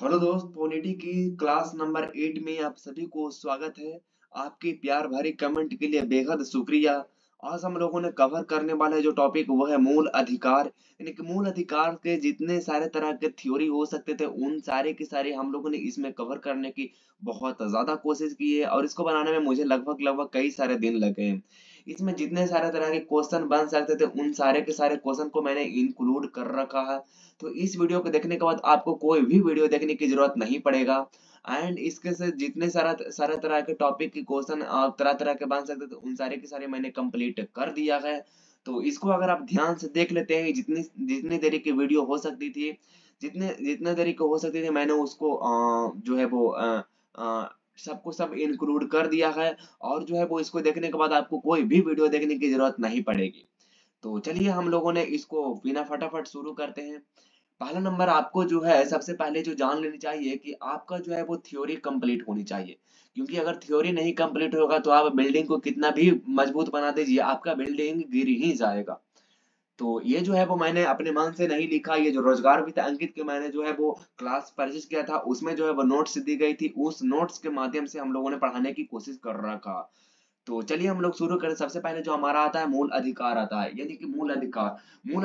Hello दोस्त, polity की class number 8 में आप सभी को स्वागत है। आपके प्यार भरे कमेंट के लिए बेहद शुक्रिया। आज हम लोगों ने कवर करने वाला जो टॉपिक वो है मूल अधिकार, यानी कि मूल अधिकार के जितने सारे तरह के थ्योरी हो सकते थे उन सारे के सारे हम लोगों ने इसमें कवर करने की बहुत ज्यादा कोशिश की है और इसको बनाने में मुझे लगभग कई सारे दिन लगे हैं। इसमें जितने सारे तरह के क्वेश्चन बन सकते थे उन सारे के सारे क्वेश्चन को मैंने इंक्लूड कर रखा है। तो इस वीडियो को देखने के बाद आपको कोई भी वीडियो देखने की जरूरत नहीं पड़ेगा। एंड इसके से जितने सारा तरह के टॉपिक के क्वेश्चन तरह के बन सकते थे उन सारे के सारे मैंने कंप्लीट कर दिया है। तो इसको अगर आप ध्यान से देख लेते हैं, जितनी देरी की वीडियो हो सकती थी, जितने देरी की हो सकती थी, मैंने उसको जो है वो सबको सब इंक्लूड कर दिया है और जो है वो इसको देखने के बाद आपको कोई भी वीडियो देखने की जरूरत नहीं पड़ेगी। तो चलिए हम लोगों ने इसको बिना फटाफट शुरू करते हैं। पहला नंबर आपको जो है सबसे पहले जो जान लेनी चाहिए कि आपका जो है वो थ्योरी कंप्लीट होनी चाहिए, क्योंकि अगर थ्योरी नहीं कंप्लीट होगा तो आप बिल्डिंग को कितना भी मजबूत बना दीजिए आपका बिल्डिंग गिर ही जाएगा। तो ये जो है वो मैंने अपने मन से नहीं लिखा, ये जो रोजगार भी था अंकित के मैंने जो है वो क्लास परचेज किया था, उसमें जो है वो नोट्स दी गई थी, उस नोट्स के माध्यम से हम लोगों ने पढ़ाने की कोशिश कर रखा। तो चलिए हम लोग शुरू करें। सबसे पहले जो हमारा आता है मूल अधिकार आता है, यानी कि मूल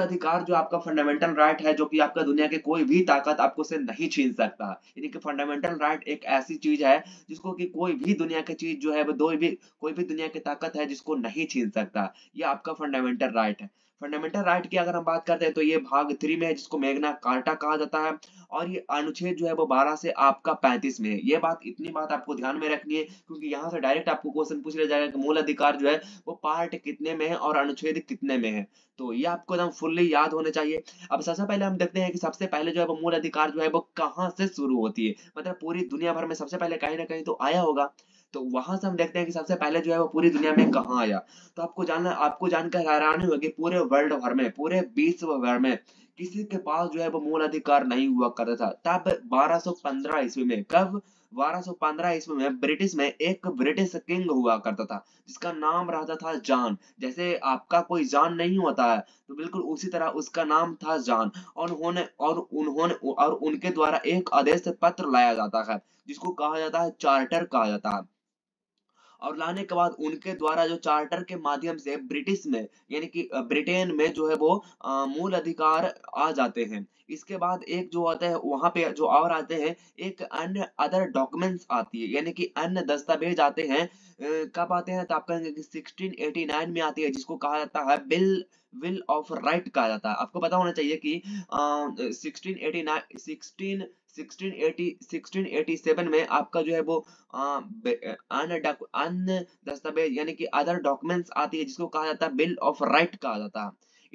अधिकार जो आपका फंडामेंटल राइट है, जो कि आपका दुनिया के कोई भी ताकत आपको से नहीं छीन सकता। यानी कि फंडामेंटल राइट एक ऐसी चीज है जिसको कि कोई भी दुनिया की चीज जो है वो कोई भी दुनिया की ताकत है जिसको नहीं छीन सकता। ये आपका फंडामेंटल राइट है। फंडामेंटल राइट की अगर हम बात करते हैं तो ये भाग 3 में है, जिसको मैग्ना कार्टा कहा जाता है, और ये अनुच्छेद जो है वो 12 से आपका 35 में है। ये बात इतनी बात आपको ध्यान में रखनी है, क्योंकि यहाँ से डायरेक्ट आपको क्वेश्चन पूछ लिया जाएगा कि मूल अधिकार जो है वो पार्ट कितने में है और अनुच्छेद कितने में है। तो ये आपको एकदम फुल्ली याद होना चाहिए। अब सबसे पहले हम देखते हैं कि सबसे पहले जो है वो मूल अधिकार जो है वो कहाँ से शुरू होती है, मतलब पूरी दुनिया भर में सबसे पहले कहीं ना कहीं तो आया होगा। तो वहां से हम देखते हैं कि सबसे पहले जो है वो पूरी दुनिया में कहाँ आया। तो आपको जानकर हैरानी होगी, पूरे वर्ल्ड भर में, पूरे विश्व भर में किसी के पास जो है वो मूल अधिकार नहीं हुआ करता था। तब 1215 ईस्वी में, कब? 1215 ईस्वी में ब्रिटिश में एक ब्रिटिश किंग हुआ करता था जिसका नाम रहता था जॉन। जैसे आपका कोई जॉन नहीं होता है तो बिल्कुल उसी तरह उसका नाम था जॉन, और उनके द्वारा एक आदेश पत्र लाया जाता है जिसको कहा जाता है चार्टर कहा जाता है। और लाने के बाद उनके द्वारा जो चार्टर के माध्यम से ब्रिटिश में, यानी कि ब्रिटेन में जो है वो मूल अधिकार आ जाते हैं। इसके बाद एक जो आता है वहां पे जो और आते हैं एक अन्य अदर डॉक्यूमेंट्स आती है, यानी कि अन्य दस्तावेज आते हैं। कब आते हैं तो आप कहेंगे कि 1689 में आती है, जिसको कहा जाता है बिल ऑफ राइट कहा जाता है। आपको पता होना चाहिए कि 1687 में आपका जो है वो अन्य दस्तावेज यानी कि अदर डॉक्यूमेंट्स आती है, जिसको कहा जाता है बिल ऑफ राइट कहा जाता है।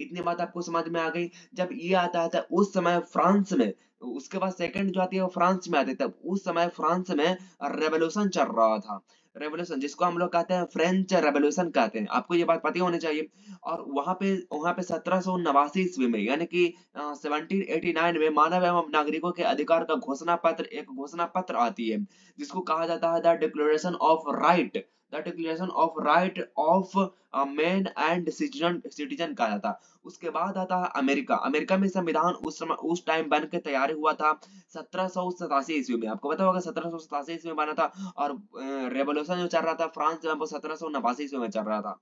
इतनी बात आपको समझ में आ गई। जब ये आता था उस समय फ्रांस में, उसके बाद सेकंड जो आती है वो फ्रांस में आती, तब उस समय फ्रांस में रेवोल्यूशन चल रहा था। रेवोल्यूशन जिसको हम लोग कहते हैं फ्रेंच रेवोल्यूशन कहते हैं, आपको ये बात पता होनी चाहिए। और वहां पे 1789 ईस्वी में, यानी कि 1789 में मानव एवं नागरिकों के अधिकार का एक घोषणा पत्र आती है, जिसको कहा जाता है the declaration of right, declaration of right of man and citizen कहा जाता। उसके बाद आता है अमेरिका में संविधान उस टाइम बन के तैयार हुआ था 1787 ईस्वी में, आपको पता होगा 1787 ईस्वी में बना था। और रेवोल्यूशन जो चल रहा था फ्रांस में वो 1789 ईस्वी में चल रहा था।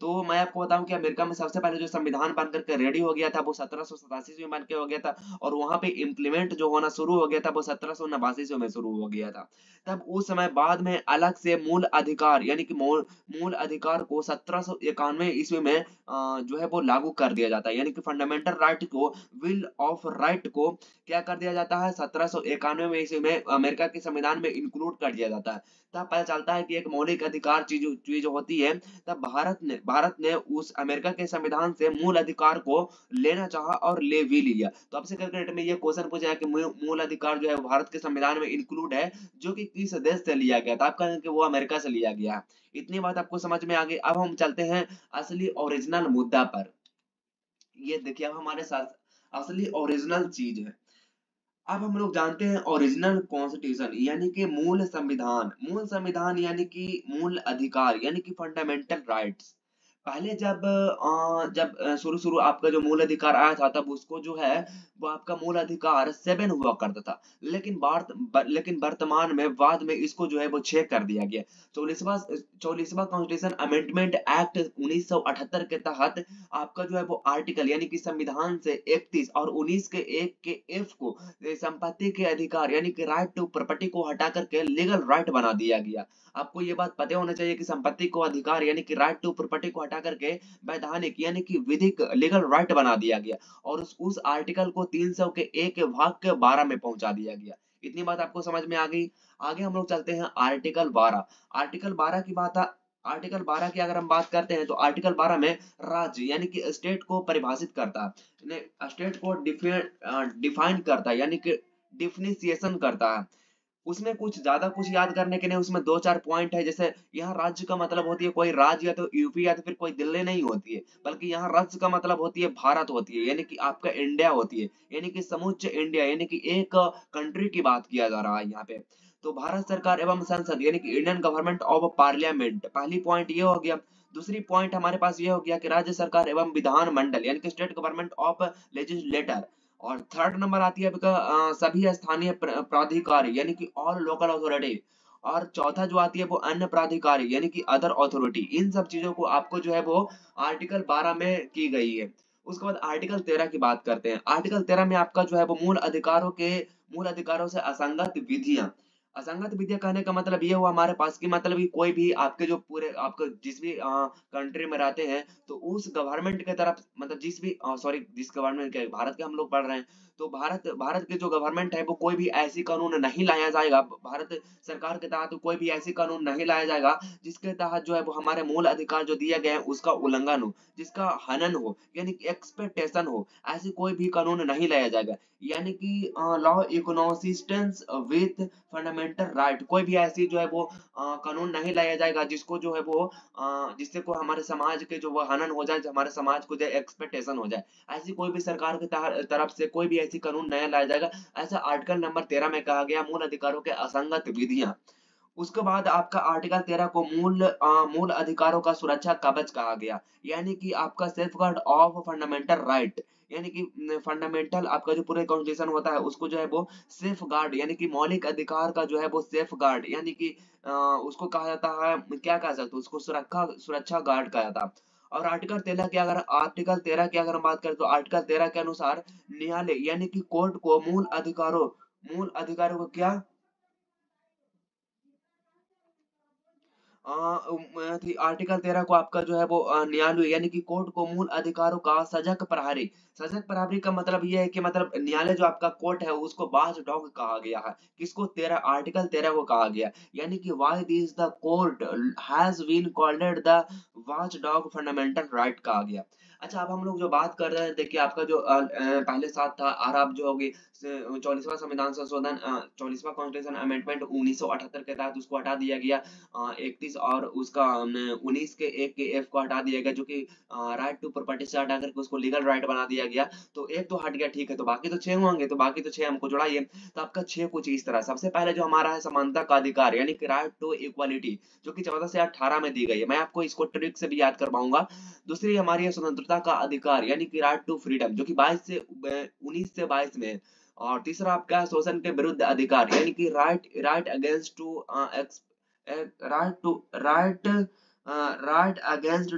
तो मैं आपको बताऊं कि अमेरिका में सबसे पहले जो संविधान बन करके रेडी हो गया था वो 1787 में बन के हो गया था, और वहां पे इम्प्लीमेंट जो होना शुरू हो गया था वो 1789 में शुरू हो गया था। तब उस समय बाद में अलग से मूल अधिकार, यानी कि मूल अधिकार को 1791 ईस्वी में जो है वो लागू कर दिया जाता है। यानी कि फंडामेंटल राइट को, विल ऑफ राइट को क्या कर दिया जाता है 1791 ईस्वी में अमेरिका के संविधान में इंक्लूड कर दिया जाता है। तब पता चलता है कि एक मौलिक अधिकार चीज होती है। तब भारत ने उस अमेरिका के संविधान से मूल अधिकार को लेना चाहा और ले भी लिया। तो आपसे कैलकुलेट में ये क्वेश्चन पूछा है कि मूल अधिकार जो है भारत के संविधान में इंक्लूड है, जो कि किस देश से लिया गया था, आप कहेंगे कि वो अमेरिका से लिया गया। इतनी बात आपको समझ में आ गई। अब हम चलते हैं असली ओरिजिनल मुद्दा पर। ये देखिए, अब हमारे साथ असली ओरिजिनल चीज है। अब हम लोग जानते हैं ओरिजिनल कॉन्स्टिट्यूशन, यानी कि मूल संविधान, यानी कि मूल अधिकार, यानी कि फंडामेंटल राइट्स। पहले जब शुरू आपका जो मूल अधिकार आया था तब उसको जो है वो आपका मूल अधिकार 7 हुआ करता था, लेकिन वर्तमान में बाद में इसको जो है वो 6 कर दिया गया। 44वां कॉन्स्टिट्यूशन अमेंडमेंट एक्ट 1978 के तहत आपका जो है वो आर्टिकल यानी कि संविधान से 31 और 19 के 1 के F को संपत्ति के अधिकार यानी कि राइट टू प्रॉपर्टी को हटा करके लीगल राइट बना दिया गया। आपको ये बात पता होना चाहिए कि संपत्ति को अधिकार यानी कि राइट टू प्रॉपर्टी को हटा करके वैधानिक यानी कि विधिक लीगल राइट बना दिया गया और उस आर्टिकल को 300 के ए के भाग के 12 में पहुंचा दिया गया। इतनी बात आपको समझ में आ गई। आगे हम लोग चलते हैं आर्टिकल 12। आर्टिकल 12 की अगर हम बात करते हैं तो आर्टिकल 12 में राज्य यानी कि स्टेट को परिभाषित करता है, स्टेट को डिफाइन करता है यानी कि डिफिनिशिएशन करता है। उसमें कुछ ज्यादा कुछ याद करने के लिए उसमें 2-4 पॉइंट है। जैसे यहाँ राज्य का मतलब होती है कोई राज्य या तो यूपी या तो फिर कोई दिल्ली नहीं होती है, बल्कि यहाँ राज्य का मतलब होती है भारत होती है यानी कि आपका इंडिया होती है यानी कि समूचे इंडिया यानी कि एक कंट्री की बात किया जा रहा है यहाँ पे। तो भारत सरकार एवं संसद यानी कि इंडियन गवर्नमेंट ऑफ पार्लियामेंट, पहली पॉइंट ये हो गया। दूसरी पॉइंट हमारे पास ये हो गया कि राज्य सरकार एवं विधानमंडल यानी कि स्टेट गवर्नमेंट ऑफ लेजिस्लेटर। और थर्ड नंबर आती है आपका सभी स्थानीय प्राधिकारी यानी कि ऑल लोकल अथॉरिटी। और चौथा जो आती है वो अन्य प्राधिकारी यानी कि अदर अथॉरिटी। इन सब चीजों को आपको जो है वो आर्टिकल 12 में की गई है। उसके बाद आर्टिकल 13 की बात करते हैं। आर्टिकल 13 में आपका जो है वो मूल अधिकारों से असंगत विधियां। असंगत विधियां कहने का मतलब ये हुआ हमारे पास कि मतलब कि कोई भी आपके जो पूरे आपके जिस भी कंट्री में रहते हैं तो उस गवर्नमेंट के तरफ मतलब जिस गवर्नमेंट के भारत के हम लोग पढ़ रहे हैं तो भारत के जो गवर्नमेंट है वो कोई भी ऐसी कानून नहीं लाया जाएगा, भारत सरकार के तहत कोई भी ऐसी कानून नहीं लाया जाएगा जिसके तहत जो है वो हमारे मूल अधिकार जो दिया गया है उसका उल्लंघन हो, जिसका हनन हो यानी कि एक्सपेक्टेशन हो, ऐसे कोई भी कानून नहीं लाया जाएगा। यानी कि लॉ इकोनोसिस्टेंस विथ फंडामेंटल राइट, कोई भी ऐसी जो है वो कानून नहीं लाया जाएगा जिसको जो है वो जिससे को हमारे समाज के जो वो हनन हो जाए, हमारे समाज को जो एक्सपेक्टेशन हो जाए, ऐसी कोई भी सरकार की तरफ से कोई भी ऐसी कानून नहीं लाया जाएगा, ऐसा आर्टिकल नंबर 13 में कहा गया मूल अधिकारों के असंगत विधियां। उसके बाद आपका आर्टिकल 13 को मूल अधिकारों का सुरक्षा कवच कहा गया यानी कि आपका सेफगार्ड ऑफ फंडामेंटल राइट यानी कि फंडामेंटल आपका जो पूरे कॉन्स्टिट्यूशन होता है उसको जो है वो सेफगार्ड यानी कि मौलिक अधिकार का जो है वो सेफगार्ड यानी कि उसको कहा जाता है, क्या कहा जाता है उसको, सुरक्षा गार्ड कहा जाता है। और आर्टिकल 13 की अगर हम बात करें तो आर्टिकल 13 के अनुसार न्यायालय यानी कि कोर्ट को मूल अधिकारों को क्या आर्टिकल 13 को आपका जो है वो न्यायालय यानी कि कोर्ट को मूल अधिकारों का सजग प्रहरी का मतलब यह है कि मतलब न्यायालय जो आपका कोर्ट है उसको वाच डॉग कहा गया है। किसको? आर्टिकल 13 को कहा गया यानी कि why this the court has been called the watchdog fundamental right कहा गया। अच्छा, अब हम लोग जो बात कर रहे हैं देखिए आपका जो पहले 7 था और आप जो होगी 44वां संविधान संशोधन 44वां कॉन्स्टिट्यूशन अमेंडमेंट 1978 के तहत उसको हटा दिया गया 31 और उसका 19 के 1 के F को हटा दिया गया जो कि राइट टू प्रॉपर्टी से हटा करके उसको लीगल राइट बना दिया गया। तो एक तो हट गया, ठीक है, तो बाकी तो 6 होंगे, तो बाकी तो 6 हमको जोड़ाइए। तो आपका 6 कुछ इस तरह। सबसे पहले जो हमारा है समानता का अधिकार यानी कि राइट टू इक्वालिटी जो कि 14 से 18 में दी गई है। मैं आपको इसको ट्रिक से भी याद करवाऊंगा। दूसरी हमारी है स्वतंत्रता का अधिकार यानी कि राइट टू फ्रीडम जो कि 19 से 22 में। और तीसरा आपका शोषण के विरुद्ध अधिकार यानी कि राइट अगेंस्ट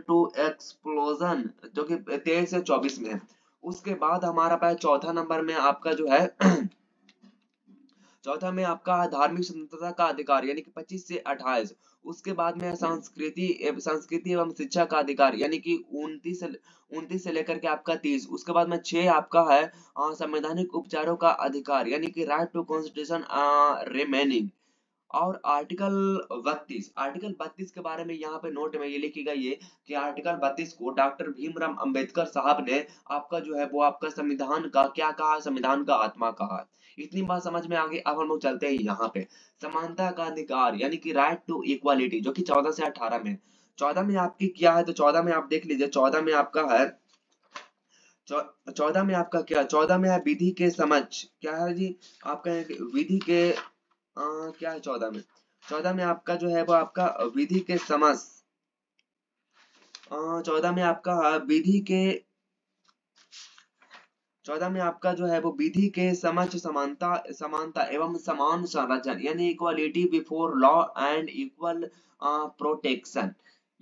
टू एक्सप्लोजन जो कि 23 से 24 में है। उसके बाद हमारा पास चौथा में आपका धार्मिक स्वतंत्रता का अधिकार यानी कि 25 से 28। उसके बाद में संस्कृति एवं शिक्षा का अधिकार यानी कि 29 से लेकर के आपका 30। उसके बाद में 6 आपका है संवैधानिक उपचारों का अधिकार यानी कि राइट टू कॉन्स्टिट्यूशन रिमेनिंग। और आर्टिकल 32 के बारे में यहाँ पे नोट में ये लिखी गई है कि आर्टिकल 32 को डॉक्टर भीमराव अंबेडकर साहब ने आपका जो है वो आपका संविधान का क्या कहा, संविधान का आत्मा कहा। इतनी बात समझ में आ गई। अब हम लोग चलते हैं यहाँ पे समानता का अधिकार यानी कि राइट टू इक्वालिटी जो कि 14 से 18 में। 14 में आपकी क्या है तो 14 में आप देख लीजिए। 14 में है विधि के समझ, क्या है जी आपका विधि के क्या है 14 में आपका जो है वो आपका विधि के समझ 14 में आपका विधि के 14 में आपका जो है वो विधि के समक्ष समानता एवं समान संरक्षण यानी equality before law and equal protection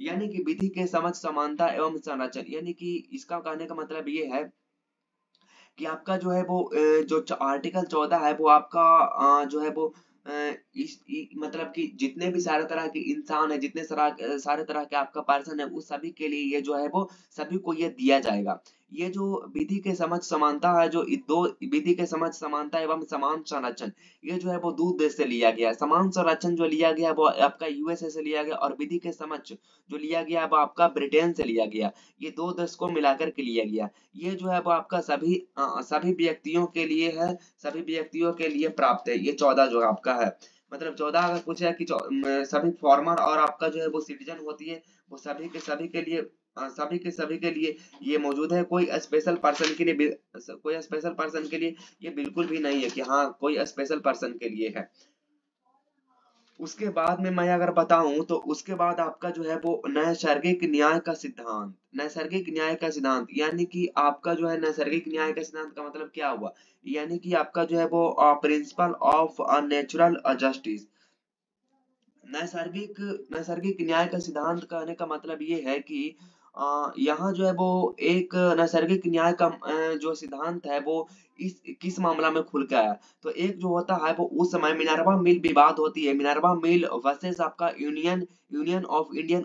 यानी कि विधि के समक्ष समानता एवं संरक्षण यानी कि इसका कहने का मतलब ये है कि आपका जो है वो जो आर्टिकल 14 है वो आपका जो है वो मतलब कि जितने भी सारे तरह के इंसान है जितने सारे तरह के आपका पर्सन है उस सभी के लिए ये जो है वो सभी को ये दिया जाएगा। ये जो विधि के समक्ष समानता है जो दो विधि के समक्ष समानता एवं समान संरक्षण ये जो है वो दो देश से लिया गया है। समान संरक्षण जो लिया गया है वो आपका यूएसए से लिया गया और विधि के समक्ष जो लिया गया वो आपका ब्रिटेन से लिया गया। ये दो देश को मिलाकर के लिया गया। ये जो है वो आपका सभी व्यक्तियों के लिए है, सभी व्यक्तियों के लिए प्राप्त है। ये 14 जो आपका है मतलब 14 अगर पूछा कि सभी फॉर्मर और आपका जो है वो सिटीजन होती है वो सभी के लिए ये मौजूद है। कोई स्पेशल पर्सन के लिए ये बिल्कुल भी नहीं है कि हाँ कोई स्पेशल पर्सन के लिए है। उसके बाद में मैं अगर बताऊं तो उसके बाद आपका जो है वो नैसर्गिक न्याय का सिद्धांत यानी कि आपका जो है नैसर्गिक न्याय का सिद्धांत का मतलब क्या हुआ यानी कि आपका जो है वो प्रिंसिपल ऑफ नेचुरल जस्टिस। नैसर्गिक न्याय का सिद्धांत कहने का मतलब ये है कि यहाँ जो है वो एक नैसर्गिक न्याय का जो सिद्धांत है वो इस किस मामला में खुल के आया तो एक जो होता है वो उस समय मिनर्वा मिल विवाद होती है। मिनर्वा मिल वर्सेस आपका यूनियन ऑफ इंडिया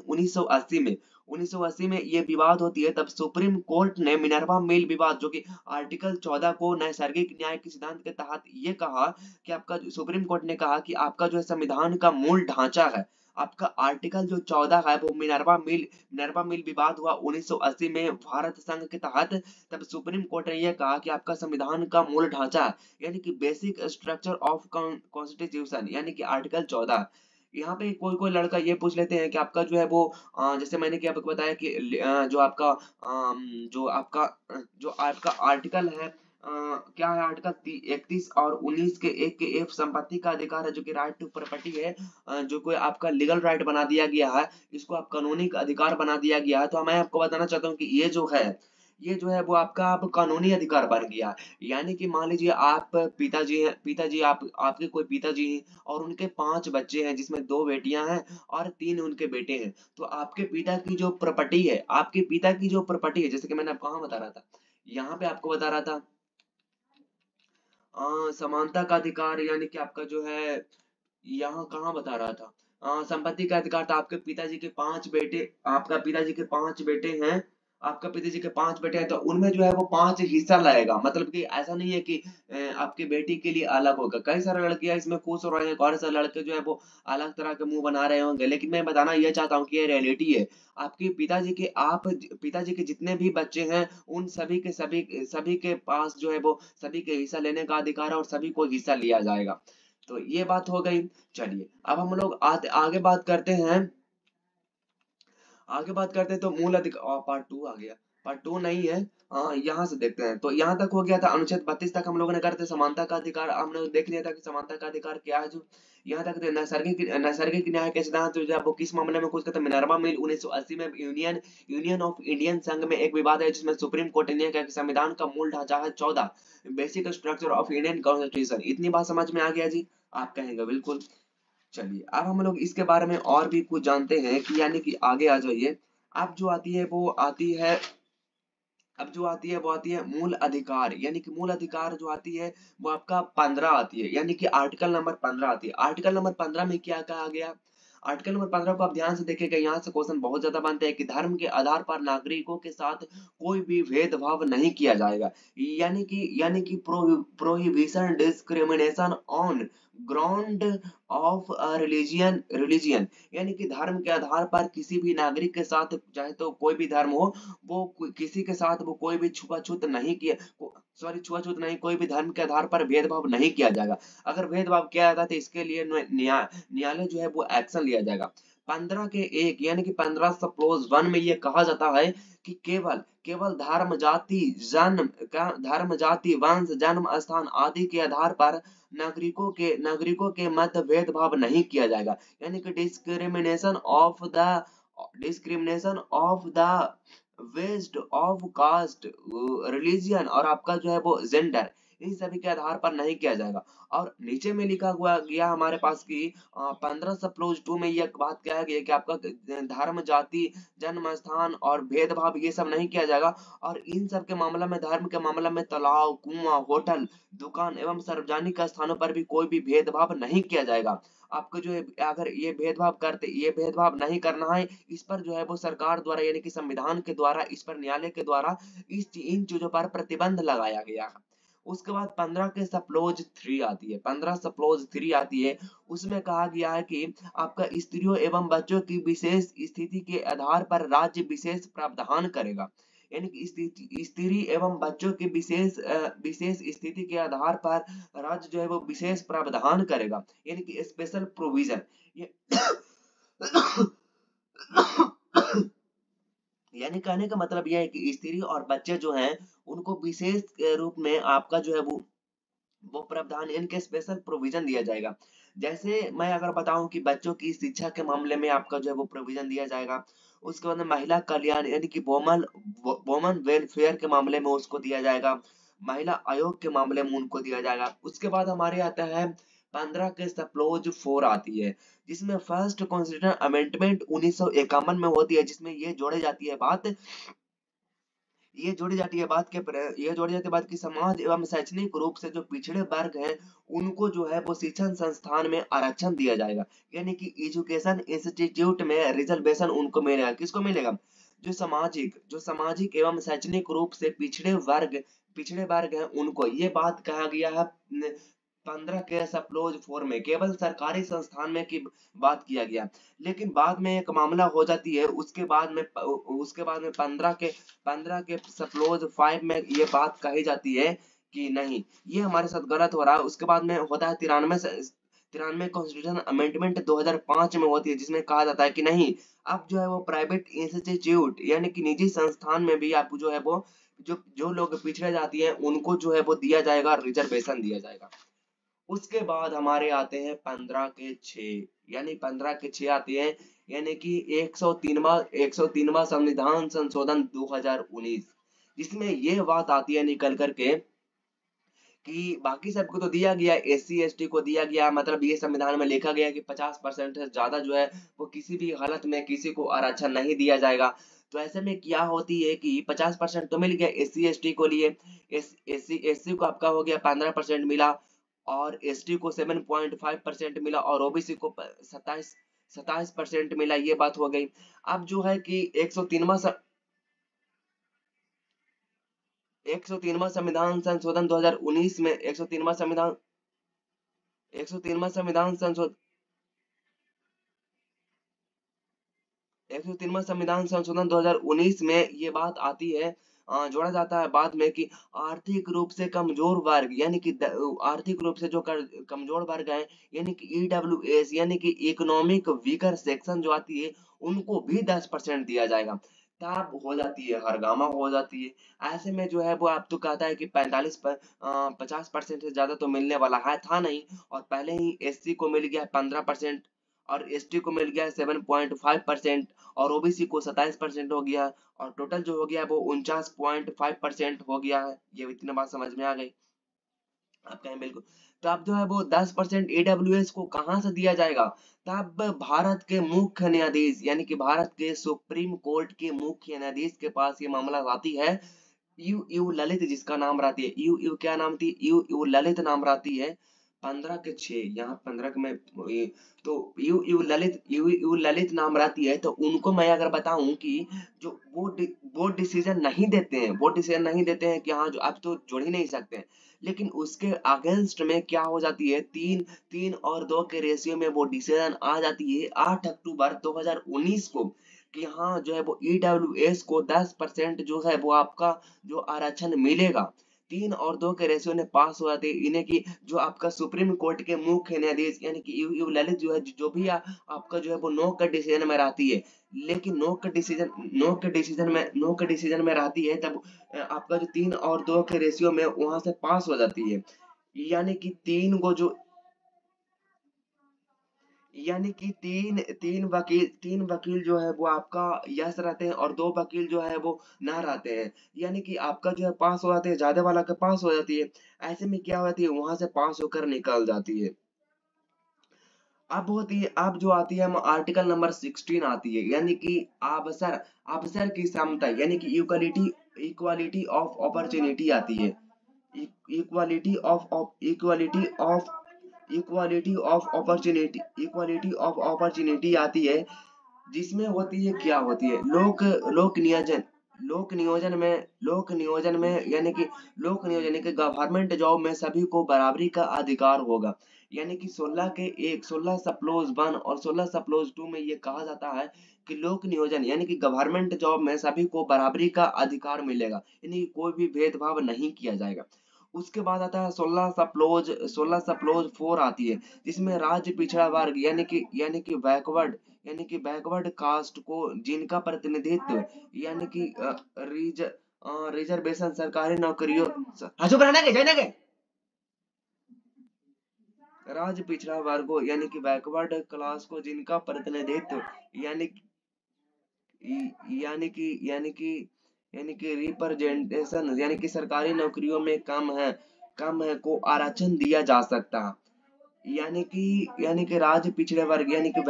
1980 में ये विवाद होती है। तब सुप्रीम कोर्ट ने मिनर्वा मिल विवाद जो कि आर्टिकल 14 को नैसर्गिक न्याय के सिद्धांत के तहत ये कहा कि आपका सुप्रीम कोर्ट ने कहा कि आपका जो संविधान का मूल ढांचा है आपका आर्टिकल जो 14 है वो मिनर्वा मिल विवाद हुआ 1980 में भारत संघ के तहत। तब सुप्रीम कोर्ट ने यह कहा कि आपका संविधान का मूल ढांचा यानी कि बेसिक स्ट्रक्चर ऑफ कॉन्स्टिट्यूशन यानी कि आर्टिकल 14। यहाँ पे कोई लड़का ये पूछ लेते हैं कि आपका जो है वो जैसे मैंने क्या आपको बताया कि जो आपका आर्टिकल है क्या है आर्टिकल 31 और 19 के 1 के F संपत्ति का अधिकार है जो कि राइट टू प्रॉपर्टी है जो कोई आपका लीगल राइट बना दिया गया है इसको आप कानूनी अधिकार बना दिया गया है। तो मैं आपको बताना चाहता हूँ कि ये जो है वो आपका कानूनी अधिकार बन गया यानी कि मान लीजिए आप आपके कोई पिताजी हैं और उनके 5 बच्चे हैं जिसमें 2 बेटियां हैं और 3 उनके बेटे हैं। तो आपके पिता की जो प्रॉपर्टी है जैसे कि मैंने आपको यहाँ पे बता रहा था समानता का अधिकार यानी कि आपका जो है यहाँ कहाँ बता रहा था संपत्ति का अधिकार था। आपका पिताजी के 5 बेटे हैं तो उनमें जो है वो 5 हिस्सा लगेगा। मतलब कि ऐसा नहीं है कि आपके बेटी के लिए अलग होगा। कई सारे लड़कियां इसमें खुश हो रहे हैं, कई सारे लड़के जो है वो अलग तरह के मुंह बना रहे होंगे, लेकिन मैं बताना यह चाहता हूँ कि ये रियलिटी है। आपके पिताजी के जितने भी बच्चे हैं उन सभी के पास जो है वो सभी के हिस्सा लेने का अधिकार है और सभी को हिस्सा लिया जाएगा। तो ये बात हो गई। चलिए अब हम लोग आगे बात करते हैं। तो मूल अधिकार पार्ट 2 आ गया, पार्ट 2 नहीं है। यहाँ से देखते हैं। तो यहाँ तक हो गया था अनुच्छेद 32 तक हम लोगों ने करते समानता का अधिकार। हमने देख लिया था कि समानता का अधिकार क्या है। जो यहाँ तक थे नैसर्गिक न्याय के सिद्धांत जो है वो किस मामले में खुश करता है मिनर्वा मिल 1980 में यूनियन ऑफ इंडियन संघ में एक विवाद है जिसमें सुप्रीम कोर्ट ने कहा कि संविधान का मूल ढांचा है 14 basic structure of Indian constitution. इतनी बात समझ में आ गया जी? आप कहेंगे बिल्कुल। चलिए अब हम लोग इसके बारे में और भी कुछ जानते हैं कि यानी कि आगे आ जाइए। अब जो आती है वो आती है मूल अधिकार यानी कि मूल अधिकार जो आती है वो आपका 15 आती है यानी कि आर्टिकल नंबर 15 आती है। आर्टिकल नंबर 15 में क्या कहा गया? आर्टिकल नंबर 15 को आप ध्यान से देखिएगा, यहाँ से क्वेश्चन बहुत ज्यादा बनते हैं कि धर्म के आधार पर नागरिकों के साथ कोई भी भेदभाव नहीं किया जाएगा यानी कि prohibition discrimination on ground of religion यानी कि धर्म के आधार पर किसी भी नागरिक के साथ चाहे तो कोई भी धर्म हो वो किसी के साथ वो कोई भी छुआछूत नहीं, कोई भी धर्म के आधार पर भेदभाव नहीं किया जाएगा। अगर भेदभाव किया जाता है तो इसके लिए न्यायालय जो है वो एक्शन लिया जाएगा। 15 के 1 यानी कि 15(1) में ये कहा जाता है कि केवल धर्म जाति वंश जन्म स्थान आदि के आधार पर नागरिकों के मध्य भेदभाव नहीं किया जाएगा यानी कि discrimination of the discrimination of the west of caste, religion और आपका जो है वो जेंडर, इन सभी के आधार पर नहीं किया जाएगा। और नीचे में लिखा हुआ गया हमारे पास कि 15/2 में यह बात क्या है कि आपका धर्म, जाति, जन्म स्थान और भेदभाव ये सब नहीं किया जाएगा। और इन सब के मामला में, धर्म के मामला में तालाब, कुआं, होटल, दुकान एवं सार्वजनिक स्थानों पर भी कोई भी भेदभाव नहीं किया जाएगा। आपको जो है अगर ये भेदभाव नहीं करना है, इस पर जो है वो सरकार द्वारा यानी कि संविधान के द्वारा, इस पर न्यायालय के द्वारा इन चीजों पर प्रतिबंध लगाया गया। उसके बाद 15/3 आती है। 15/3 आती है, उसमें कहा गया है कि आपका स्त्रियों एवं बच्चों की विशेष स्थिति के आधार पर राज्य विशेष प्रावधान करेगा। यानी कि स्त्री एवं बच्चों की विशेष स्थिति के आधार पर राज्य जो है वो विशेष प्रावधान करेगा, यानी कि स्पेशल प्रोविजन। यानी कहने का मतलब यह है कि स्त्री और बच्चे जो हैं उनको विशेष रूप में आपका जो है वो प्रावधान, इनके स्पेशल प्रोविजन दिया जाएगा। जैसे मैं अगर बताऊं कि बच्चों की शिक्षा के मामले में आपका जो है वो प्रोविजन दिया जाएगा। उसके बाद महिला कल्याण यानी कि वोमन वेलफेयर के मामले में उसको दिया जाएगा, महिला आयोग के मामले में उनको दिया जाएगा। उसके बाद हमारे आता है 15/4 आती है, जिसमें फर्स्ट कॉन्स्टिट्यूशन अमेंडमेंट 1951 में होती है, जिसमें ये जोड़ी जाती है बात कि समाज एवं शैक्षणिक रूप से जो पिछड़े वर्ग हैं उनको जो है वो शिक्षण संस्थान में आरक्षण दिया जाएगा। यानी कि एजुकेशन इंस्टीट्यूट में रिजर्वेशन उनको मिलेगा। किसको मिलेगा? जो सामाजिक एवं शैक्षणिक रूप से पिछड़े वर्ग है उनको। ये बात कहा गया है 15/4 में, केवल सरकारी संस्थान में की बात किया गया। लेकिन बाद में एक मामला हो जाती है, उसके बाद में 15/5 में ये बात कही जाती है कि नहीं, ये हमारे साथ गलत हो रहा है। उसके बाद में होता है 93 कॉन्स्टिट्यूशन अमेंडमेंट 2005 में होती है, जिसमें कहा जाता है कि नहीं, अब जो है वो प्राइवेट इंस्टीट्यूट यानी कि निजी संस्थान में भी आप जो है वो जो लोग पिछड़े जाती है उनको जो है वो दिया जाएगा, रिजर्वेशन दिया जाएगा। उसके बाद हमारे आते हैं 15/6, यानी 15/6 आते हैं, यानी कि 103वां संविधान संशोधन 2019, जिसमें ये बात आती है निकल करके कि बाकी सबको तो दिया गया, SC/ST को दिया गया, मतलब ये संविधान में लिखा गया कि 50% से ज्यादा जो है वो किसी भी हालत में किसी को आरक्षण नहीं दिया जाएगा। तो ऐसे में क्या होती है कि 50% तो मिल गया SC/ST को लिए, SC को आपका हो गया 15% मिला, और ST को 7.5% मिला, और OBC को 27% मिला। ये बात हो गई। अब जो है कि 103वां संविधान संशोधन 2019 में 103वां संविधान संशोधन 2019 में ये बात आती है, जोड़ा जाता है बाद में कि आर्थिक रूप से कमजोर वर्ग यानी कि आर्थिक रूप से जो कमजोर वर्ग है यानी कि EWS यानी कि इकोनॉमिक वीकर सेक्शन जो आती है उनको भी 10% दिया जाएगा। तब हो जाती है हरगामा हो जाती है। ऐसे में जो है वो आप तो कहता है कि 50% से ज्यादा तो मिलने वाला है था नहीं, और पहले ही SC को मिल गया 15% और ST को मिल गया 7.5% और OBC को 27% हो गया, और टोटल जो हो गया वो 49.5% हो गया है। ये इतनी बात समझ में आ गई आप कहें बिल्कुल। तो आप जो है वो 10% AWS को कहाँ से दिया जाएगा? तब भारत के मुख्य न्यायाधीश यानी कि भारत के सुप्रीम कोर्ट के मुख्य न्यायाधीश के पास ये मामला आती है U.U. ललित, जिसका नाम रहती है U.U. क्या नाम थी? U.U. ललित नाम रहती है। 15/6 यहाँ 15 में तो U.U. ललित नाम रहती है। तो उनको मैं अगर बताऊं कि जो वो डिसीजन नहीं देते हैं, कि हाँ जो आप तो जोड़ ही नहीं सकते हैं, लेकिन उसके अगेंस्ट में क्या हो जाती है, 3 और 2 के रेशियो में वो डिसीजन आ जाती है 8 अक्टूबर 2019 को कि हाँ जो है वो EWS को 10% जो है वो आपका जो आरक्षण मिलेगा। 3 और 2 के रेशियो ने पास हो जाते इन्हें कि जो आपका सुप्रीम कोर्ट के मुख्य न्यायाधीश यानी कि U.U. ललित जो है जो भी आपका जो है वो 9 के डिसीजन में रहती है, लेकिन 9 के डिसीजन में रहती है, तब आपका जो 3 और 2 के रेशियो में वहां से पास हो जाती है। यानी कि 3 को जो यानी कि तीन वकील जो है वो आपका यस रहते हैं और 2 वकील जो है वो ना रहते हैं, यानी कि आपका जो है पास हो जाते हैं, ज्यादा वाला का पास हो जाती है। ऐसे में क्या होती है, वहां से पास होकर निकल जाती है। अब होती है, अब जो आती है हम आर्टिकल नंबर 16 आती है, यानी कि अवसर की समता, यानी कि इक्वालिटी ऑफ अपॉर्चुनिटी आती है, इक्वालिटी ऑफ अपॉर्चुनिटी आती है, जिसमें होती है क्या होती है लोक नियोजन में यानी कि गवर्नमेंट जॉब में सभी को बराबरी का अधिकार होगा। यानी कि 16 के 1, 16 सप्लोज 1 और 16 सप्लोज 2 में ये कहा जाता है कि लोक नियोजन यानी कि गवर्नमेंट जॉब में सभी को बराबरी का अधिकार मिलेगा, यानी कोई भी भेदभाव नहीं किया जाएगा। उसके बाद आता है 16 सप्लोज 4 आती है, जिसमें राज्य पिछड़ा वर्ग यानी कि बैकवर्ड कास्ट को जिनका प्रतिनिधित्व यानी कि रिजर्वेशन सरकारी नौकरियों राज्य पिछड़ा वर्ग यानी कि बैकवर्ड क्लास को जिनका प्रतिनिधित्व यानी कि रिप्रेजेंटेशन यानी कि सरकारी नौकरियों में कम है को आरक्षण दिया जा सकता है। यानी कि राज्य पिछड़े वर्ग यानी कि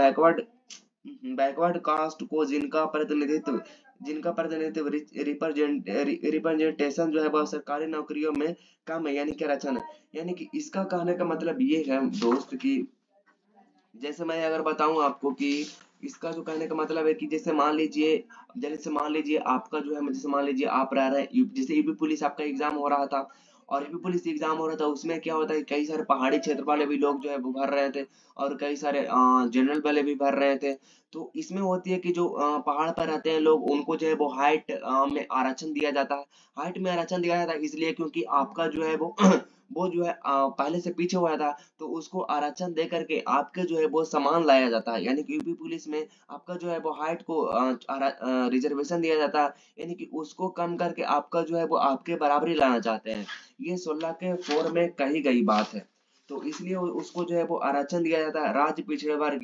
बैकवर्ड कास्ट को जिनका प्रतिनिधित्व रिप्रेजेंटेशन जो है वह सरकारी नौकरियों में कम है, यानी कि आरक्षण है। यानी कि इसका कहने का मतलब ये है दोस्त कि जैसे मैं अगर बताऊं आपको कि इसका जो कहने का मतलब है कि जैसे मान लीजिए आपका जो है आप रह रहे हैं, जैसे यूपी पुलिस आपका एग्जाम हो रहा था और यूपी पुलिस एग्जाम हो रहा था, उसमें क्या होता है कई सारे पहाड़ी क्षेत्र वाले भी लोग जो है वो भर रहे थे और कई सारे जनरल वाले भी भर रहे थे। तो इसमें होती है कि जो पहाड़ पर रहते हैं लोग, उनको जो है वो हाइट में आरक्षण दिया जाता है इसलिए क्योंकि आपका जो है वो जो है पहले से पीछे हुआ था, तो उसको आरक्षण दे करके आपके जो है वो समान लाया जाता है। यानी कि यूपी पुलिस में आपका जो है वो हाइट को रिजर्वेशन दिया जाता है, यानी कि उसको कम करके आपका जो है वो आपके बराबरी लाना चाहते हैं। ये 16 के 4 में कही गई बात है, तो इसलिए उसको जो है वो आरक्षण दिया जाता है। राज्य पिछड़े वर्ग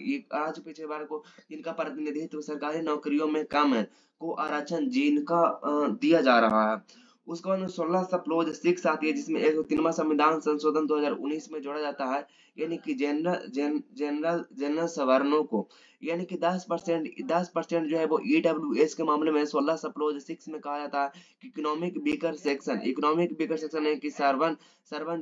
को जिनका प्रतिनिधित्व सरकारी नौकरियों में कम है को आरक्षण जिनका दिया जा रहा है। उसके बाद 16 सप्लोज 6 आती है, जिसमें 103वां संविधान संशोधन 2019 में जोड़ा जाता है, यानी कि जनरल सवर्णों को यानी कि 10% जो है वो EWS के मामले में 16 सप्लोज 6 में कहा जाता है कि इकोनॉमिक बीकर सेक्शन है कि सर्वन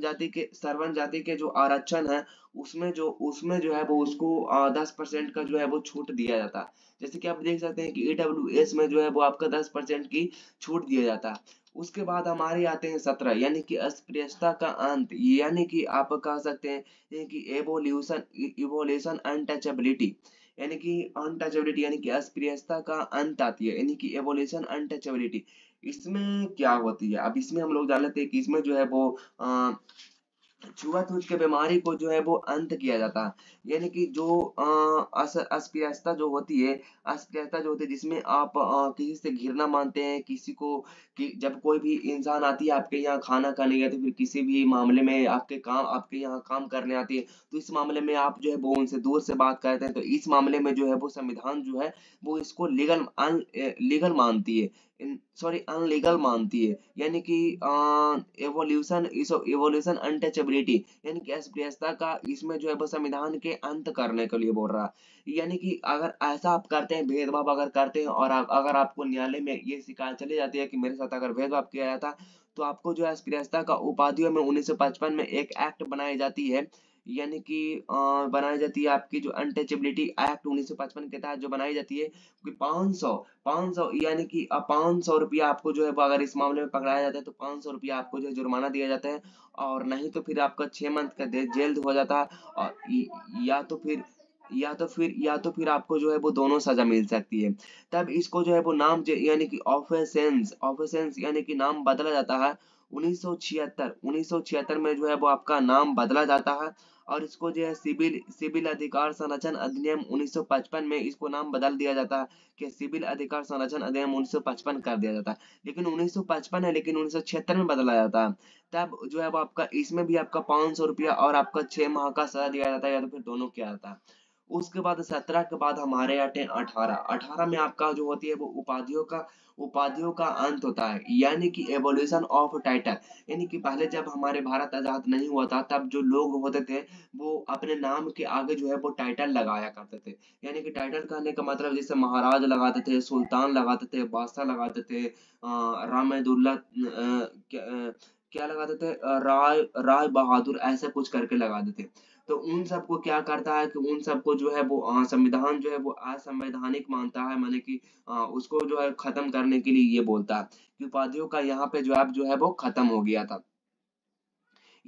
जाति के जो आरक्षण है उसमें जो है वो उसको 10% का जो है वो छूट दिया जाता है। जैसे कि आप देख सकते हैं कि EWS में जो है वो आपका 10% की छूट दिया जाता है। उसके बाद हमारे आते हैं 17 यानी कि अस्पृश्यता का अंत, यानी कि आप कह सकते हैं कि एवोल्यूशन अनटचेबिलिटी यानी कि अस्पृश्यता का अंत आती है, यानी कि एवोल्यूशन अनटचेबिलिटी। इसमें क्या होती है, अब इसमें हम लोग जान लेते हैं कि इसमें जो है वो छुआछूत के बीमारी को जो है वो अंत किया जाता है। यानी कि जो अस्पृश्यता जो होती है जिसमें आप किसी से घृणा मानते हैं, किसी को कि जब कोई भी इंसान आती है आपके यहाँ खाना खाने या तो फिर किसी भी मामले में आपके यहाँ काम करने आती है, तो इस मामले में आप जो है वो उनसे दूर से बात करते हैं। तो इस मामले में जो है वो संविधान जो है वो इसको अनलीगल मानती है, यानी कि एवोल्यूशन अनटचेबिलिटी यानी कि अस्पृश्यता का इसमें जो है वो संविधान के अंत करने के लिए बोल रहा है। यानी कि अगर ऐसा आप करते हैं, भेदभाव अगर करते हैं और अगर आपको न्यायालय में ये शिकायत चली जाती है कि मेरे साथ अगर भेदभाव किया जाता तो आपको जो है अस्पृश्यता का उपाधियों में 1955 में एक एक्ट बनाई जाती है, यानी कि बनाई जाती है आपकी जो अनटचेबिलिटी एक्ट 1955 के तहत जो बनाई जाती है कि 500 यानी कि 500 रुपया आपको जो है वो अगर इस मामले में पकड़ाया जाता है तो 500 रुपया आपको जो है जुर्माना दिया जाता है, और नहीं तो फिर आपका 6 मंथ का जेल हो जाता है, और या तो फिर आपको जो है वो दोनों सजा मिल सकती है। तब इसको जो है वो नाम यानी कि ऑफेंस यानी कि नाम बदला जाता है। 1976 में जो है वो आपका नाम बदला जाता है और इसको जो है सिविल अधिकार संरक्षण अधिनियम 1955 में इसको नाम बदल दिया जाता है कि सिविल अधिकार संरक्षण अधिनियम 1955 कर दिया जाता है। लेकिन 1955 है लेकिन 1976 में बदला जाता है। तब जो है वो आपका इसमें भी आपका 500 रुपया और आपका 6 माह का सजा दिया जाता है या तो फिर दोनों किया जाता है। उसके बाद 17 के बाद हमारे आते हैं 18 में आपका जो होती है वो उपाधियों का अंत होता है, यानी कि एवोल्यूशन ऑफ टाइटल, यानी कि पहले जब हमारे भारत आजाद नहीं हुआ था तब जो लोग होते थे वो अपने नाम के आगे जो है वो टाइटल लगाया करते थे, यानी कि टाइटल कहने का मतलब जैसे महाराज लगाते थे, सुल्तान लगाते थे, बादशाह लगाते थे, रामदुल्ला क्या लगाते थे, राय बहादुर, ऐसे कुछ करके लगाते थे। तो उन सबको क्या करता है कि उन सबको जो है वो संविधान जो है वो असंवैधानिक मानता है, माने कि उसको जो है खत्म करने के लिए ये बोलता है कि उपाधियों का यहाँ पे जवाब जो है वो खत्म हो गया था।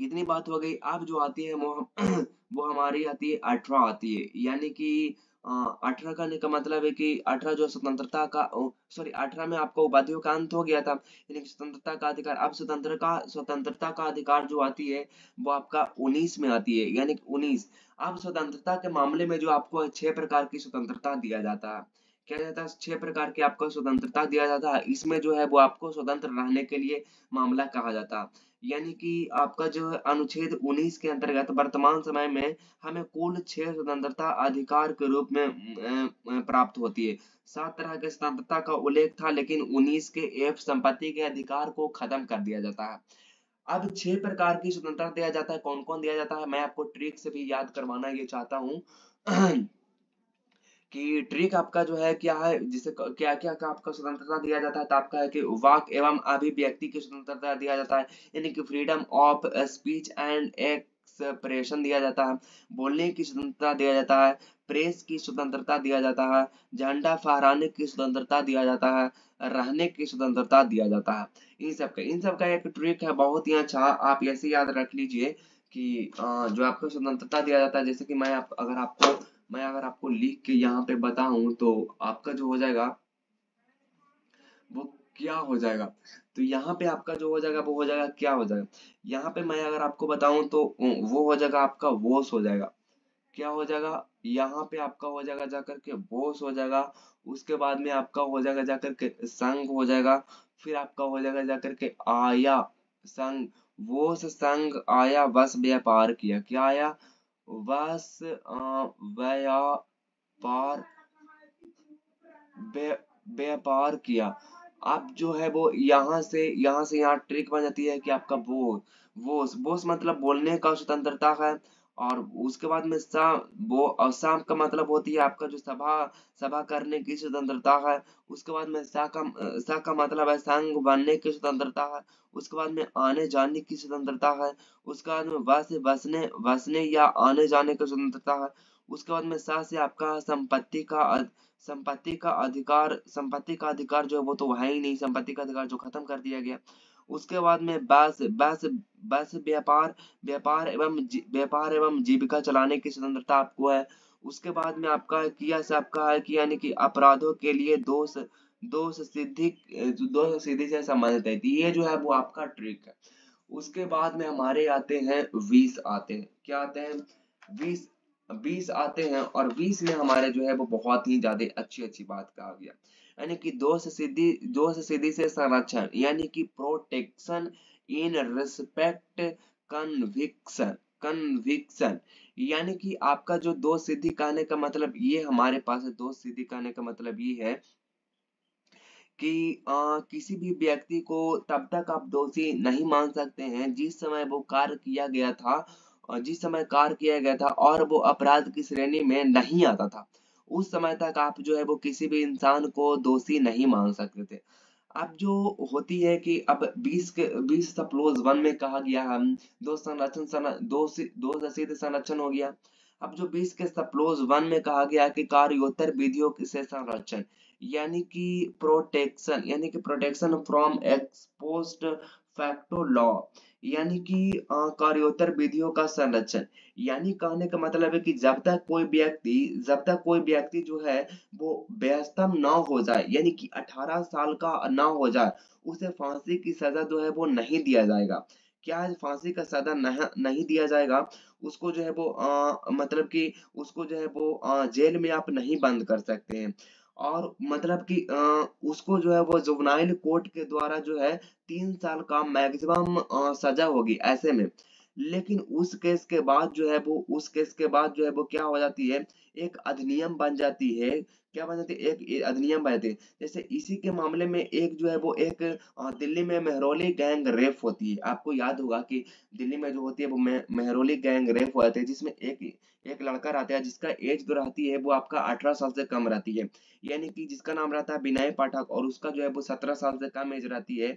इतनी बात हो गई। अब जो आती है वो हमारी आती है 18 आती है, यानी कि 18 कहने का मतलब है कि 18 जो स्वतंत्रता का 18 में आपका उपाधियों का अंत हो गया था, यानी स्वतंत्रता का अधिकार। अब स्वतंत्रता का अधिकार जो आती है वो आपका 19 में आती है, यानी 19। अब स्वतंत्रता के मामले में जो आपको 6 प्रकार की स्वतंत्रता दिया जाता है, क्या जाता है, 6 प्रकार की आपको स्वतंत्रता दिया जाता है। इसमें जो है वो आपको स्वतंत्र रहने के लिए मामला कहा जाता है, यानी कि आपका जो है अनुच्छेद 19 के अंतर्गत वर्तमान समय में हमें कुल 6 स्वतंत्रता अधिकार के रूप में प्राप्त होती है। 7 तरह के स्वतंत्रता का उल्लेख था, लेकिन 19 के F संपत्ति के अधिकार को खत्म कर दिया जाता है। अब 6 प्रकार की स्वतंत्रता दिया जाता है, कौन कौन दिया जाता है, मैं आपको ट्रिक से भी याद करवाना ये चाहता हूँ कि ट्रिक आपका जो है क्या है, जिसे क्या क्या का आपका स्वतंत्रता दिया जाता है। तो आपका है कि वाक एवं अभिव्यक्ति की स्वतंत्रता दिया जाता है, यानी कि freedom of speech and expression दिया जाता है। बोलने की स्वतंत्रता दिया जाता है, प्रेस की स्वतंत्रता दिया जाता है, झंडा फहराने की स्वतंत्रता दिया जाता है, रहने की स्वतंत्रता दिया जाता है। इन सबका एक ट्रिक है, बहुत ही अच्छा, आप ऐसे याद रख लीजिए कि जो आपको स्वतंत्रता दिया जाता है। जैसे कि मैं अगर आपको लिख के यहाँ पे बताऊं तो आपका जो हो जाएगा वो क्या हो जाएगा, तो यहाँ पे आपका जो हो जाएगा वो हो जाएगा क्या हो जाएगा, यहाँ पे मैं अगर आपको बताऊं तो वो हो जाएगा आपका वोस हो जाएगा, क्या हो जाएगा, यहाँ पे आपका हो जाएगा जाकर के वोस हो जाएगा। उसके बाद में आपका हो जाएगा जाकर के संघ हो जाएगा, फिर आपका हो जाएगा जाकर के आया, संघ, वोस, संघ, आया, बस व्यापार किया, क्या आया, बस व्यापार किया। आप जो है वो यहाँ से यहाँ ट्रिक बन जाती है कि आपका बोस मतलब बोलने का स्वतंत्रता है, और उसके बाद में साम का मतलब होती है आपका जो सभा करने की स्वतंत्रता है। उसके बाद में सा का मतलब है संघ बनने की स्वतंत्रता है। उसके बाद में आने जाने की स्वतंत्रता है। उसके बाद में बसने या आने जाने की स्वतंत्रता है। उसके बाद में सा से आपका संपत्ति का अधिकार जो है वो तो है ही नहीं, संपत्ति का अधिकार जो खत्म कर दिया गया। उसके बाद में बस व्यापार एवं जीविका चलाने की स्वतंत्रता आपको है। उसके बाद में आपका किया से आपका है कि यानी कि अपराधों के लिए दोष सिद्धि से संबंधित है। ये जो है वो आपका ट्रिक है। उसके बाद में हमारे आते हैं 20 आते हैं, क्या आते हैं, 20 आते हैं। और 20 में हमारे जो है वो बहुत ही ज्यादा अच्छी बात कहा गया, यानी कि दोष सिद्धि से संरक्षण, यानी कि प्रोटेक्शन इन रिस्पेक्ट कन्विक्शन, यानी कि आपका जो दोष सिद्धि कहने का मतलब ये हमारे पास है। दोष सिद्धि कहने का मतलब ये है कि किसी भी व्यक्ति को तब तक आप दोषी नहीं मान सकते हैं जिस समय कार्य किया गया था और वो अपराध की श्रेणी में नहीं आता था, उस समय तक आप जो है वो किसी भी इंसान को दोषी नहीं मान सकते थे। अब जो होती है कि अब 20 सप्लोज 1 में कहा गया हम दोष सिद्ध संरक्षण हो गया। अब जो 20 के सप्लोज 1 में कहा गया कि कार्योत्तर विधियों से संरक्षण, यानी कि protection from ex post facto law, यानी कि कार्योत्तर विधियों का संरक्षण, यानी कहने का मतलब है कि जब तक कोई व्यक्ति जो है वो व्यस्तम ना हो जाए, यानी कि 18 साल का ना हो जाए, उसे फांसी की सजा जो है वो नहीं दिया जाएगा। क्या है, फांसी का सजा नहीं दिया जाएगा। उसको जो है वो मतलब कि उसको जो है वो जेल में आप नहीं बंद कर सकते हैं, और मतलब कि उसको जो है वो जुवेनाइल कोर्ट के द्वारा जो है 3 साल का मैक्सिमम सजा होगी। ऐसे में लेकिन उस केस के बाद जो है वो क्या हो जाती है, एक अधिनियम बन जाती है। क्या बन जाती है? एक अधिनियम बन जाती है। जैसे इसी के मामले में एक जो है वो एक दिल्ली में मेहरौली गैंग रेप होती है। आपको याद होगा कि दिल्ली में जो होती है वो मेहरौली गैंग रेप हो जाती है, जिसमें एक लड़का रहता है जिसका एज जो रहती है वो आपका 18 साल से कम रहती है, यानी कि जिसका नाम रहता है विनय पाठक, और उसका जो है वो 17 साल से कम एज रहती है,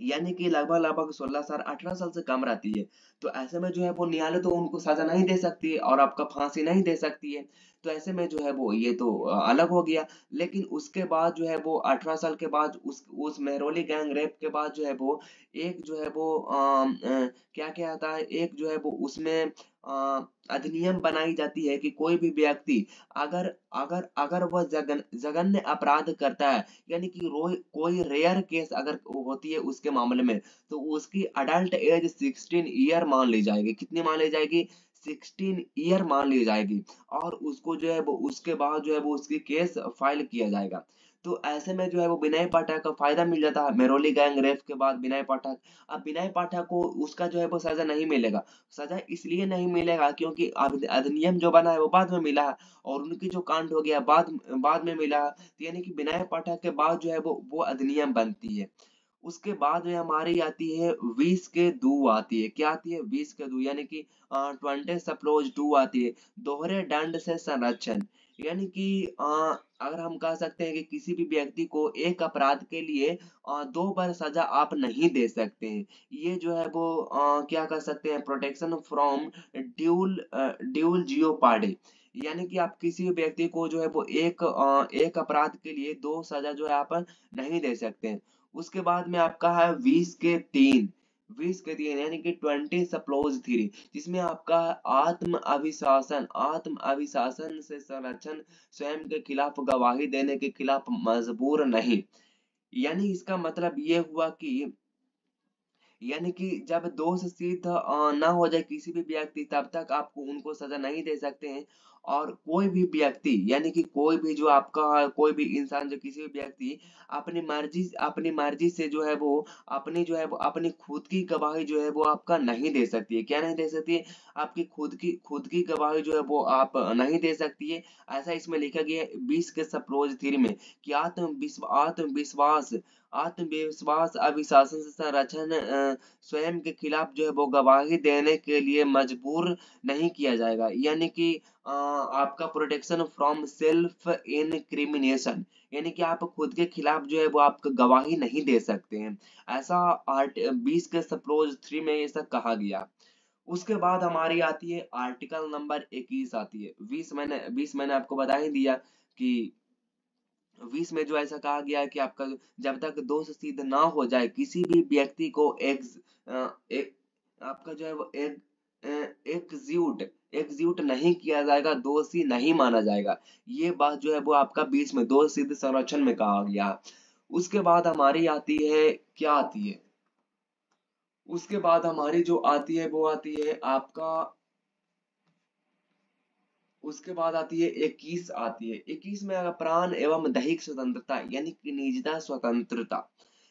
यानी कि लगभग 16 साल 18 साल से कम रहती है। तो ऐसे में जो है वो न्यायालय तो उनको सजा नहीं दे सकती है और आपका फांसी नहीं दे सकती है। तो ऐसे में जो है वो ये तो अलग हो गया। लेकिन उसके बाद जो है वो 18 साल के बाद उस मेहरौली गैंग रेप के बाद जो है वो एक जो है वो क्या क्या आता है, एक जो है वो उसमें अधिनियम बनाई जाती है कि कोई भी व्यक्ति अगर वह जघन्य अपराध करता है, यानी कि कोई रेयर केस अगर होती है उसके मामले में, तो उसकी अडल्ट एज 16 ईयर मान ली जाएगी। कितनी मान ली जाएगी? 16 ईयर मान ली जाएगी। और उसको जो है वो उसके बाद जो है वो उसकी केस फाइल किया जाएगा। तो ऐसे में जो है वो विनय पाठक का फायदा मिल जाता है मेहरौली गैंग रेप के बाद। विनय पाठक को उसका जो है वो सजा नहीं मिलेगा। सजा इसलिए नहीं मिलेगा क्योंकि अधिनियम जो बना है वो बाद में मिला है और उनकी जो कांड हो गया बाद में मिला है। तो यानी कि विनय पाठक के बाद जो है वो अधिनियम बनती है। उसके बाद में हमारी आती है 20 के 2 आती है। क्या आती है? 20 के 2, यानी कि 20 सप्लोज 2 आती है, दोहरे दंड से संरक्षण। यानी कि अगर हम कह सकते हैं कि किसी भी व्यक्ति को एक अपराध के लिए 2 बार सजा आप नहीं दे सकते हैं। ये जो है वो क्या कर सकते हैं, प्रोटेक्शन फ्रॉम ड्यूल जियोपार्डी, यानी कि आप किसी भी व्यक्ति को जो है वो एक अपराध के लिए 2 सजा जो है आप नहीं दे सकते हैं। उसके बाद में आपका है 20 के 3, यानी कि 20 सप्लोज 3, जिसमें आपका आत्म अभिशासन से संरक्षण, स्वयं के खिलाफ गवाही देने के खिलाफ मजबूर नहीं। यानी इसका मतलब ये हुआ कि जब दोष सिद्ध ना हो जाए किसी भी व्यक्ति, तब तक आपको उनको सजा नहीं दे सकते हैं। और कोई भी व्यक्ति, यानी कि कोई भी इंसान जो किसी भी व्यक्ति अपनी मर्जी से जो है वो अपनी खुद की गवाही जो है वो आपका नहीं दे सकती है। क्या नहीं दे सकती है? आपकी खुद की गवाही जो है वो आप नहीं दे सकती है। ऐसा इसमें लिखा गया है 20 के सप्लोज 3 में कि आत्मविश्वास, अभिशासन से संरक्षण, स्वयं के खिलाफ जो है वो गवाही देने के लिए मजबूर नहीं किया जाएगा। यानी कि आपका प्रोटेक्शन फ्रॉम सेल्फ इनक्रिमिनेशन, यानी कि आप खुद के खिलाफ जो है वो आप गवाही नहीं दे सकते हैं। ऐसा 20 के सप्लोज 3 में ऐसा कहा गया। उसके बाद हमारी आती है आर्टिकल नंबर 21 आती है। 20 मैंने आपको बता ही दिया कि 20 में जो ऐसा कहा गया है कि आपका जब तक दोष सिद्ध ना हो जाए किसी भी व्यक्ति को आपका जो है वो एग्जीक्यूट नहीं किया जाएगा, दोषी नहीं माना जाएगा। ये बात जो है वो आपका 20 में दोष सिद्ध संरक्षण में कहा गया। उसके बाद हमारी आती है, क्या आती है? उसके बाद हमारी जो आती है वो आती है आपका, उसके बाद आती है 21 आती है। 21 में अगर प्राण एवं दैहिक स्वतंत्रता, यानी कि निजता स्वतंत्रता,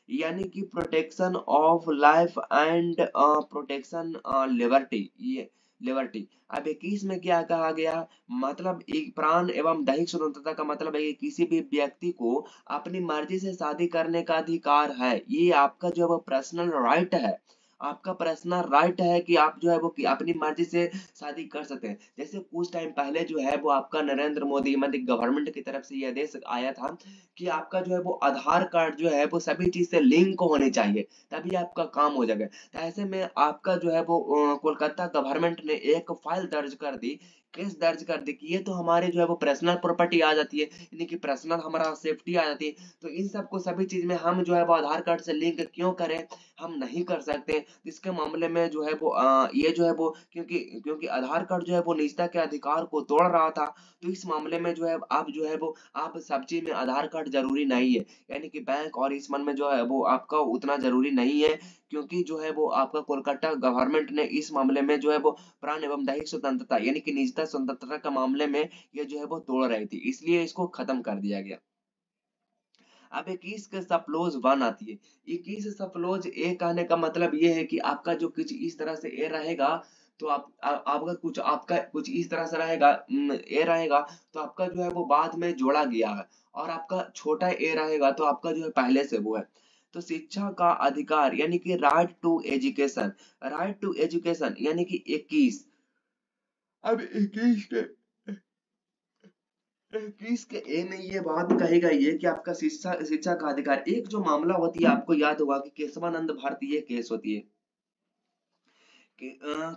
यानी कि protection of life and protection liberty, ये लिबर्टी। अब 21 में क्या कहा गया, मतलब एक प्राण एवं दैहिक स्वतंत्रता का मतलब है कि किसी भी व्यक्ति को अपनी मर्जी से शादी करने का अधिकार है। ये आपका जो है वो पर्सनल राइट है, आपका पर्सनल राइट है कि आप जो है वो अपनी मर्जी से शादी कर सकते हैं। जैसे कुछ टाइम पहले जो है वो आपका नरेंद्र मोदी गवर्नमेंट की तरफ से यह आदेश आया था कि आपका जो है वो आधार कार्ड जो है वो सभी चीज से लिंक होने चाहिए, तभी आपका काम हो जाएगा। ऐसे में आपका जो है वो कोलकाता गवर्नमेंट ने एक फाइल दर्ज कर दी, केस दर्ज कर दी कि ये तो हमारे जो है वो पर्सनल प्रॉपर्टी आ जाती है, यानी कि पर्सनल हमारा सेफ्टी आ जाती है। तो इन सबको सभी चीज में हम जो है वो आधार कार्ड से लिंक क्यों करें, हम नहीं कर सकते। इसके मामले में जो है वो ये जो है वो क्योंकि आधार कार्ड जो है वो निजता के अधिकार को तोड़ रहा था, तो इस मामले में आप सब चीज में आधार कार्ड जरूरी नहीं है, यानी कि बैंक और इस मन में जो है वो आपका उतना जरूरी नहीं है, क्योंकि जो है वो आपका कोलकाता गवर्नमेंट ने इस मामले में जो है वो प्राण एवं दैहिक स्वतंत्रता, यानी कि निजता स्वतंत्रता का मामले में ये जो है वो तोड़ रही थी, इसलिए इसको खत्म कर दिया गया। अब 21 के सप्लोज 1 आती है। 21 सप्लोज ए कहने का मतलब ये है कि आपका जो कुछ इस तरह से ए रहेगा तो आपका कुछ इस तरह से रहेगा ए रहेगा तो आपका जो है वो बाद में जोड़ा गया है, और आपका छोटा ए रहेगा तो आपका जो है पहले से वो है। तो शिक्षा का अधिकार यानी कि right to education, right to education यानी कि 21। अब 21 के ए में ये बात कही गई है कि आपका शिक्षा का अधिकार। एक जो मामला होती है आपको याद होगा कि केशवानंद भारती ये केस होती है,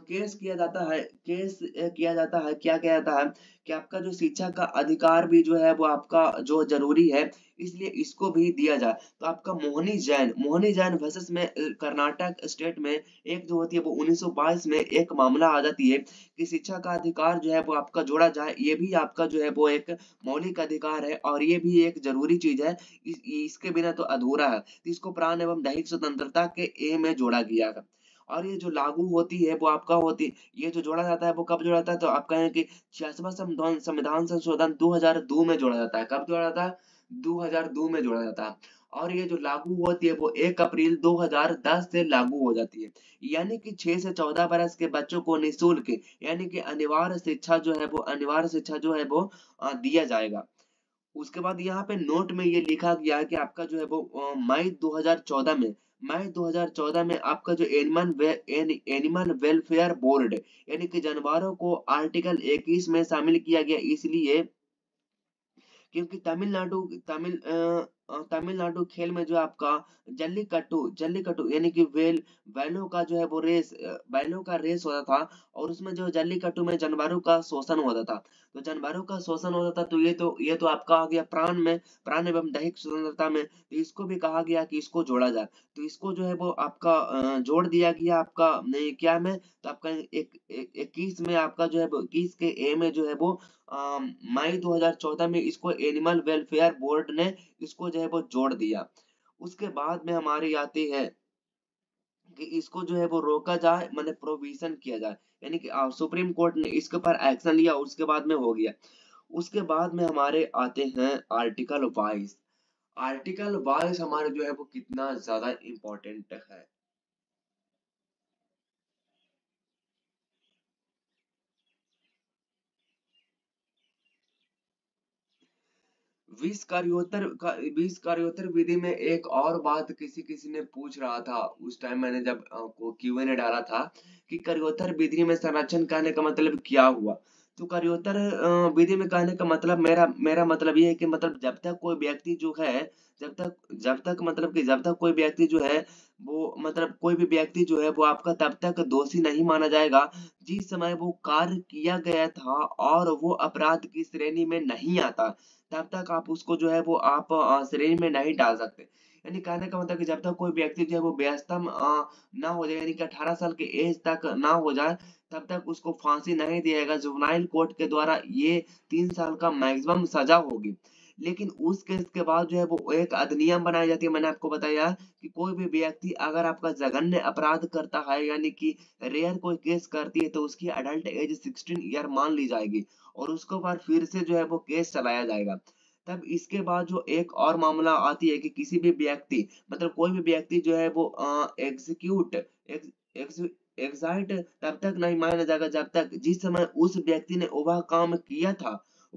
केस किया जाता है, केस किया जाता है, क्या किया जाता है कि आपका जो शिक्षा का अधिकार भी जो है वो आपका जो जरूरी है इसलिए इसको भी दिया जाए। तो आपका मोहिनी जैन वर्सेस में कर्नाटक स्टेट में एक जो होती है वो 1922 में एक मामला आ जाती है कि शिक्षा का अधिकार जो है वो आपका जोड़ा जाए। ये भी आपका जो है वो एक मौलिक अधिकार है और ये भी एक जरूरी चीज है, इसके बिना तो अधूरा है। तो इसको प्राण एवं दैहिक स्वतंत्रता के ए में जोड़ा गया है। और ये जो लागू होती है वो आपका होती ये जो जोड़ा जाता है वो कब जोड़ा जाता है तो आप कहें कि 66वां संविधान संशोधन 2002 में जोड़ा जाता है। कब जोड़ा जाता है? 2002 में जोड़ा जाता है। और ये जो लागू होती है वो 1 अप्रैल 2010 से लागू हो जाती है। यानी कि 6 से 14 बरस के बच्चों को निःशुल्क यानी कि अनिवार्य शिक्षा जो है वो दिया जाएगा। उसके बाद यहाँ पे नोट में ये लिखा गया है कि आपका जो है वो मई 2014 में आपका जो एनिमल वेलफेयर बोर्ड यानी कि जानवरों को आर्टिकल 21 में शामिल किया गया, इसलिए क्योंकि तमिलनाडु खेल में जो आपका जल्लीकट्टू यानी कि बैलों का रेस होता था और उसमें जो जल्लीकट्टू में जानवरों का शोषण होता था तो ये तो आपका आ गया प्राण एवं दैहिक स्वतंत्रता में। तो इसको भी कहा गया कि इसको जोड़ा जाए। तो इसको जो है वो आपका जोड़ दिया गया आपका क्या में तो आपका 21 में आपका जो है 21 के ए में जो है वो मई 2014 में इसको एनिमल वेलफेयर बोर्ड ने इसको जो है वो जोड़ दिया। उसके बाद में हमारी आती है कि इसको जो है वो रोका जाए माने प्रोविजन किया जाए यानी कि सुप्रीम कोर्ट ने इसके पर एक्शन लिया और उसके बाद में हो गया। उसके बाद में हमारे आते हैं आर्टिकल 22 हमारे जो है वो कितना ज्यादा इम्पोर्टेंट है। बीस कार्योत्तर विधि में एक और बात किसी ने पूछ रहा था उस टाइम, मैंने जब क्यूएन डाला था कि कार्योत्तर विधि में संरक्षण कहने का मतलब क्या हुआ। तो कार्योत्तर विधि में कहने का मतलब मेरा मतलब ये है कि मतलब जब तक कोई व्यक्ति जो है वो मतलब कोई भी व्यक्ति जो है वो आपका तब तक दोषी नहीं माना जाएगा जिस समय वो कार्य किया गया था और वो अपराध की श्रेणी में नहीं आता, तब तक आप उसको जो है वो आप श्रेणी में नहीं डाल सकते। यानी कहने का मतलब कि जब तक कोई व्यक्ति जो है वो व्यस्तम ना हो जाए यानी कि 18 साल के एज तक ना हो जाए तब तक उसको फांसी नहीं दिएगा। जुवेनाइल कोर्ट के द्वारा ये 3 साल का मैक्सिमम सजा होगी। लेकिन उस केस के बाद जो है वो एक अधिनियम बनाई जाती है। मैंने आपको बताया कि कोई भी व्यक्ति अगर आपका जघन्य अपराध करता है यानी कि रेयर कोई केस करती है तो उसकी अडल्ट एज 16 ईयर मान ली जाएगी और उसको बार फिर से जो है वो केस चलाया जाएगा। तब इसके बाद जो एक और मामला आती है कि किसी भी व्यक्ति मतलब कोई भी व्यक्ति जो है वो एग्जाइट तब तक नहीं माना जाएगा जब तक जिस समय उस व्यक्ति ने वह काम किया था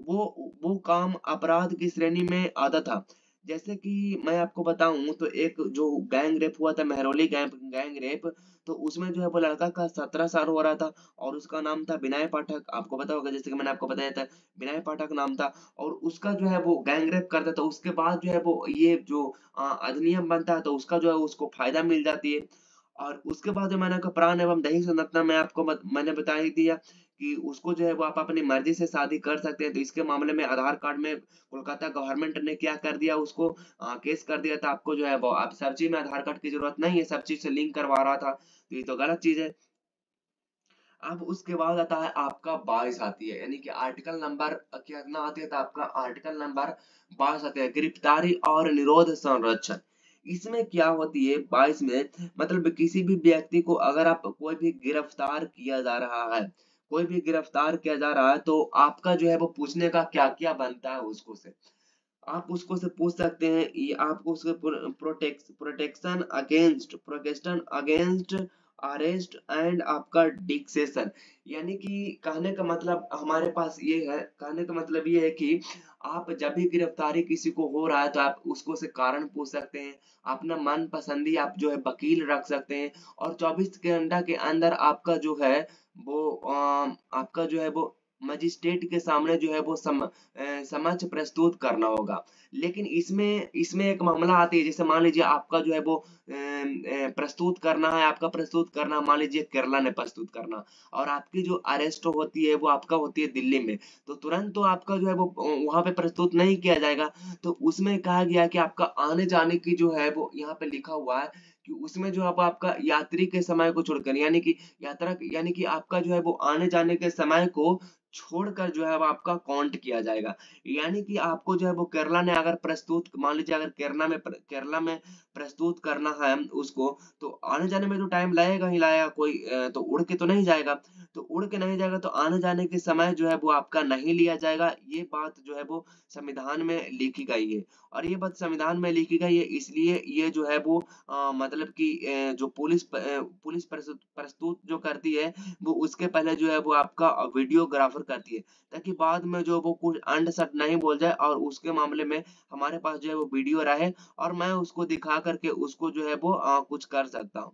वो काम अपराध की श्रेणी में आता था। जैसे कि मैं आपको बताऊं तो एक जो गैंग रेप हुआ था मेहरौली गैंग रेप, तो उसमें जो है वो लड़का का 17 साल हो रहा था और उसका नाम था विनय पाठक। आपको पता होगा जैसे कि मैंने आपको बताया था विनय पाठक नाम था और उसका जो है वो गैंग रेप करता था। उसके बाद जो है वो ये जो अधिनियम बनता है तो उसका जो है उसको फायदा मिल जाती है। और उसके बाद मैंने आपको प्राण एवं दैहिक संरचना में आपको मैंने बता ही दिया कि उसको जो है वो आप अपनी मर्जी से शादी कर सकते हैं। तो इसके मामले में आधार कार्ड में कोलकाता गवर्नमेंट ने क्या कर दिया उसको केस कर दिया था। आपको जो है वो आप सब चीज में आधार कार्ड की जरूरत नहीं है, सब चीज से लिंक करवा रहा था तो ये तो गलत चीज है। अब उसके बाद आता है आपका 22 आती है यानी कि आर्टिकल नंबर कितना आती है तो आपका आर्टिकल नंबर 22 आती है गिरफ्तारी और निरोध संरक्षण। इसमें क्या होती है 22 में मतलब किसी भी व्यक्ति को अगर आप कोई भी गिरफ्तार किया जा रहा है तो आपका जो है वो पूछने का क्या क्या बनता है उसको से। आप उसको से पूछ सकते हैं, ये आपको उसके प्रोटेक्शन अगेंस्ट अरेस्ट एंड आपका डिक्सेशन, यानी कि कहने का मतलब हमारे पास ये है, कहने का मतलब ये है कि आप जब भी गिरफ्तारी किसी को हो रहा है तो आप उसको से कारण पूछ सकते हैं, अपना मन पसंदी आप जो है वकील रख सकते हैं, और 24 घंटा के अंदर आपका जो है वो मजिस्ट्रेट के सामने जो है वो समझ प्रस्तुत करना होगा। लेकिन इसमें एक मामला आती है, जैसे मान लीजिए आपका जो है वो प्रस्तुत करना मान लीजिए केरला ने प्रस्तुत करना, और आपकी जो अरेस्ट होती है वो आपका होती है दिल्ली में, तो तुरंत तो आपका जो है वो वहां पे प्रस्तुत नहीं किया जाएगा। तो उसमें कहा गया कि आपका आने जाने की जो है वो यहाँ पे लिखा हुआ है कि उसमें जो है आपका यात्री के समय को छोड़कर, यानी कि यात्रा, यानी कि आपका जो है वो आने जाने के समय को छोड़कर जो है वो आपका काउंट किया जाएगा। यानी कि आपको जो है वो केरला ने अगर प्रस्तुत, मान लीजिए अगर केरला में प्रस्तुत करना है उसको, तो आने जाने में तो टाइम लगेगा, कोई तो उड़ के तो नहीं जाएगा, तो आने जाने के समय जो है वो आपका नहीं लिया जाएगा। ये बात जो है वो संविधान में लिखी गई है, और ये बात संविधान में लिखी गई है, इसलिए ये जो है वो मतलब की जो पुलिस प्रस्तुत जो करती है वो उसके पहले जो है वो आपका वीडियोग्राफर करती है, ताकि बाद में जो वो कुछ अंडसट नहीं बोल जाए, और उसके मामले में हमारे पास जो है वो वीडियो रहे और मैं उसको दिखा करके उसको जो है वो कुछ कर सकता हूं।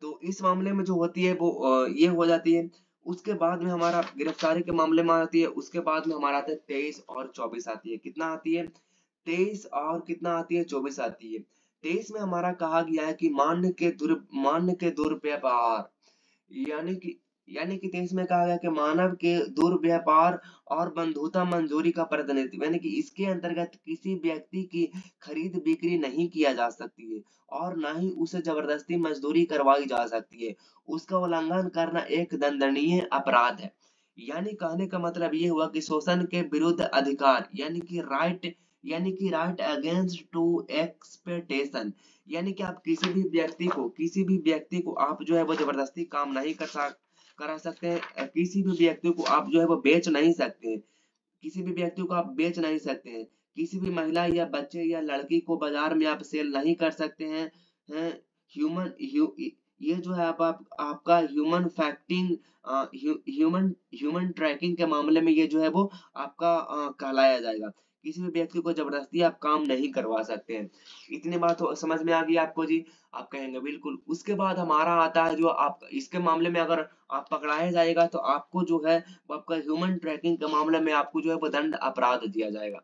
तो इस मामले में जो होती है वो ये हो जाती है। उसके बाद में हमारा गिरफ्तारी के मामले में आती है, उसके बाद में हमारा आता है 23 और 24 आती है। कितना आती है? 23 और कितना आती है? 24 आती है। 23 में हमारा कहा गया है कि मानव के दुर्व्यवहार, यानी कि 23 में कहा गया कि मानव के दुर्व्यवहार और बंधुता मंजूरी का प्रतिनिधित्व, यानी कि इसके अंतर्गत किसी व्यक्ति की खरीद बिक्री नहीं किया जा सकती है और ना ही उसे जबरदस्ती मजदूरी करवाई जा सकती है। उसका उल्लंघन करना एक दंडनीय अपराध है। यानी कहने का मतलब ये हुआ कि शोषण के विरुद्ध अधिकार, यानी कि राइट अगेंस्ट टू एक्सपेक्टेशन, यानी कि आप किसी भी व्यक्ति को आप जो है वो जबरदस्ती काम नहीं करा सकते हैं, किसी भी व्यक्ति को आप जो है वो बेच नहीं सकते, किसी भी महिला या बच्चे या लड़की को बाजार में आप सेल नहीं कर सकते हैं। ये जो है आपका ह्यूमन ट्रैकिंग के मामले में ये जो है वो आपका कहलाया जाएगा। किसी भी व्यक्ति को जबरदस्ती आप काम नहीं करवा सकते हैं। इतनी बात समझ में आ गई आपको जी? आप कहेंगे बिल्कुल। उसके बाद हमारा आता है जो आप इसके मामले में अगर आप पकड़ाया जाएगा तो आपको जो है वो आपका ह्यूमन ट्रैकिंग के मामले में आपको जो है वो दंड अपराध दिया जाएगा।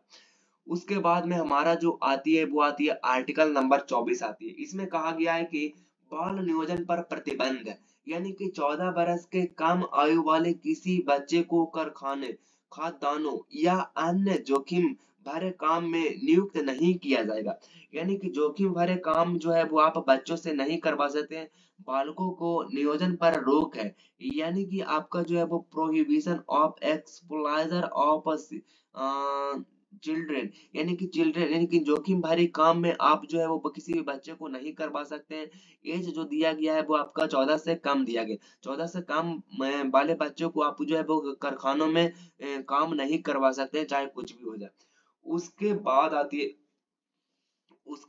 उसके बाद में हमारा जो आती है वो आती है आर्टिकल नंबर 24 आती है। इसमें कहा गया है कि बाल नियोजन पर प्रतिबंध, यानी कि 14 बरस के कम आयु वाले किसी बच्चे को कारखाने, खाद्यान्नों या अन्य जोखिम भरे काम में नियुक्त नहीं किया जाएगा। यानी कि जोखिम भरे काम जो है वो आप बच्चों से नहीं करवा सकते हैं। बालकों को नियोजन पर रोक है, यानी कि आपका जो है वो प्रोहिबिशन ऑफ एक्सप्लॉयटर ऑफ चिल्ड्रेन, यानी कि जोखिम भरे काम में आप जो है वो किसी भी बच्चे को नहीं करवा सकते हैं। एज जो दिया गया है वो आपका 14 से कम दिया गया, 14 से कम वाले बच्चों को आप जो है वो कारखानों में काम नहीं करवा सकते चाहे कुछ भी हो जाए। उसके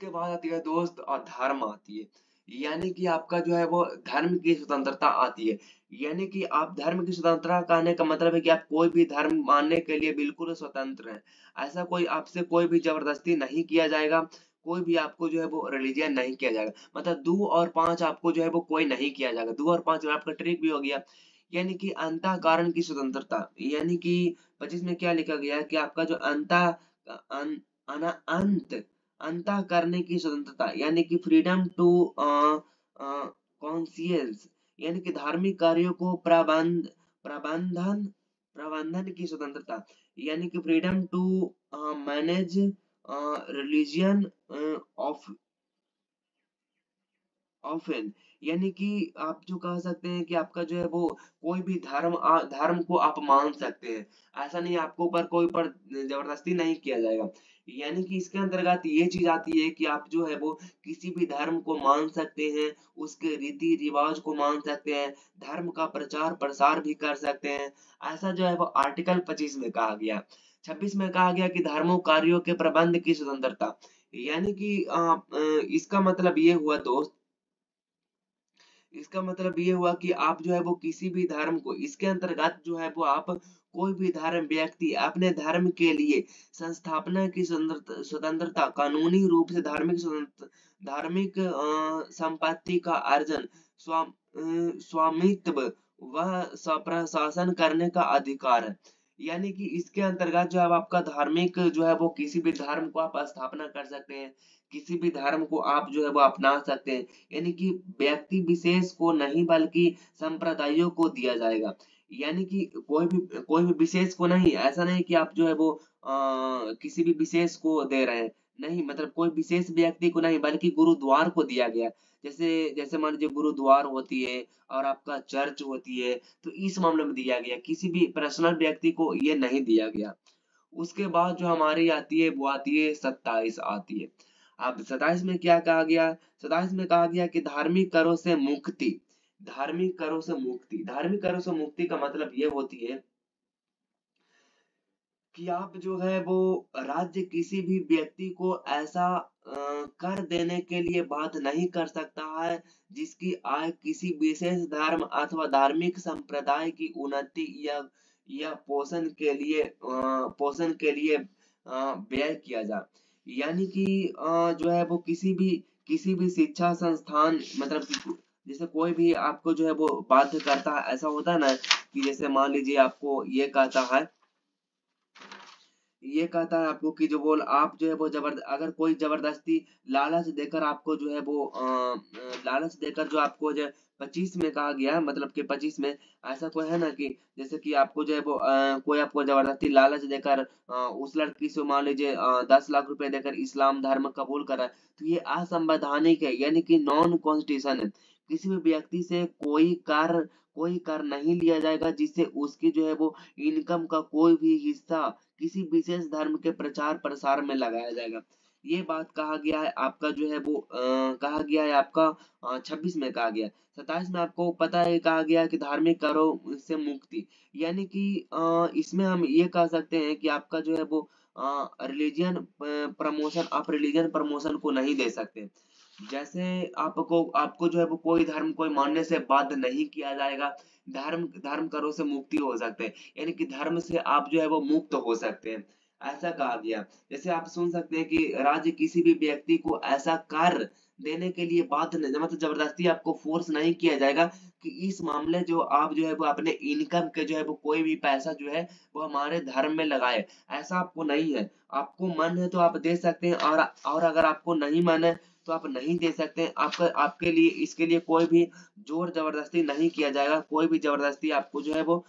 बाद आती है दोस्त और धर्म आती है, यानी कि आपका जो है वो धर्म की स्वतंत्रता आती है। यानी कि आप धर्म की स्वतंत्रता कहने का मतलब है कि आप कोई भी धर्म मानने के लिए बिल्कुल स्वतंत्र हैं। ऐसा कोई आपसे कोई भी जबरदस्ती नहीं किया जाएगा, कोई भी आपको जो है वो रिलीजन नहीं किया जाएगा, मतलब 2 और 5 आपको जो है वो कोई नहीं किया जाएगा। 2 और 5 आपका ट्रिक भी हो गया। यानी कि अंतःकरण की स्वतंत्रता, यानी कि 25 में क्या लिखा गया है कि आपका जो अंतः करने की स्वतंत्रता, यानी कि फ्रीडम टू कॉन्शियंस, यानी कि धार्मिक कार्यों को प्रबंधन की स्वतंत्रता, यानी कि freedom to manage religion often, यानी कि आप जो कह सकते हैं कि आपका जो है वो कोई भी धर्म को आप मान सकते हैं, ऐसा नहीं आपको ऊपर कोई पर जबरदस्ती नहीं किया जाएगा। यानी कि इसके अंतर्गत ये चीज आती है कि आप जो है वो किसी भी धर्म को मान सकते हैं, उसके रीति रिवाज को मान सकते हैं, धर्म का प्रचार प्रसार भी कर सकते हैं, ऐसा जो है वो आर्टिकल 25 में कहा गया। 26 में कहा गया कि धर्मों कार्यों के प्रबंध की स्वतंत्रता, यानी कि इसका मतलब ये हुआ दोस्त, इसका मतलब ये हुआ कि आप जो है वो किसी भी धर्म को, इसके अंतर्गत जो है वो आप कोई भी धर्म व्यक्ति अपने धर्म के लिए संस्थापना की स्वतंत्रता, कानूनी रूप से धार्मिक संपत्ति का अर्जन, स्वामित्व व स्वप्रशासन करने का अधिकार है। यानी कि इसके अंतर्गत जो है आपका धार्मिक जो है वो किसी भी धर्म को आप स्थापना कर सकते हैं, किसी भी धर्म को आप जो है वो अपना सकते हैं, यानी कि व्यक्ति विशेष को नहीं बल्कि संप्रदायों को दिया जाएगा। यानी कि कोई भी विशेष को नहीं, ऐसा नहीं कि आप जो है वो किसी भी विशेष को दे रहे हैं, नहीं, मतलब कोई विशेष व्यक्ति को नहीं बल्कि गुरुद्वार को दिया गया। जैसे मान लीजिए गुरुद्वार होती है और आपका चर्च होती है, तो इस मामले में दिया गया, किसी भी पर्सनल व्यक्ति को ये नहीं दिया गया। उसके बाद जो हमारी आती है वो आती है 27 आती है। अब 27 में क्या कहा गया? 27 में कहा गया कि धार्मिक करों से मुक्ति, धार्मिक करों से मुक्ति, धार्मिक करों से मुक्ति का मतलब ये होती है कि आप जो है वो राज्य किसी भी व्यक्ति को ऐसा कर देने के लिए बात नहीं कर सकता है जिसकी आय किसी विशेष धर्म अथवा धार्मिक संप्रदाय की उन्नति या पोषण के लिए व्यय किया जाए। यानी कि जो है वो किसी भी शिक्षा संस्थान, मतलब जैसे कोई भी आपको जो है वो बाध्य करता है, ऐसा होता है ना कि जैसे मान लीजिए आपको ये कहता है आपको कि जो बोल आप जो है वो अगर कोई जबरदस्ती लालच देकर आपको जो है वो लालच देकर जो आपको जो 25 में कहा गया, मतलब कि 25 में ऐसा कोई है ना कि जैसे कि आपको जो है वो कोई आपको जबरदस्ती लालच देकर उस लड़की से मान लीजिए 10 लाख रुपए देकर इस्लाम धर्म कबूल करा, तो ये असंवैधानिक है, यानी कि नॉन कॉन्स्टिट्यूशन है। किसी भी व्यक्ति से कोई कर नहीं लिया जाएगा जिससे उसकी जो है वो इनकम का कोई भी हिस्सा किसी विशेष धर्म के प्रचार प्रसार में लगाया जाएगा। ये बात कहा गया है आपका जो है वो कहा गया है आपका 26 में कहा गया। 27 में आपको पता है कहा गया कि धार्मिक करों से मुक्ति, यानी कि इसमें हम ये कह सकते हैं कि आपका जो है वो रिलीजियन प्रमोशन, आप रिलीजियन प्रमोशन को नहीं दे सकते। जैसे आपको जो है वो कोई धर्म कोई मानने से बाध्य नहीं किया जाएगा। धर्म करों से मुक्ति हो सकते हैं, यानी कि धर्म से आप जो है वो मुक्त हो सकते हैं, ऐसा कहा गया। जैसे आप सुन सकते हैं कि राज्य किसी भी व्यक्ति को ऐसा कर देने के लिए बाध्य नहीं, मतलब जबरदस्ती आपको फोर्स नहीं किया जाएगा कि इस मामले जो आप जो है वो अपने इनकम के जो है वो कोई भी पैसा जो है वो हमारे धर्म में लगाए, ऐसा आपको नहीं है। आपको मन है तो आप दे सकते हैं, और अगर आपको नहीं मन है तो आप नहीं दे सकते हैं। आपके लिए इसके लिए कोई भी जोर जबरदस्ती नहीं किया जाएगा, कोई भी जबरदस्ती आपको जो है वो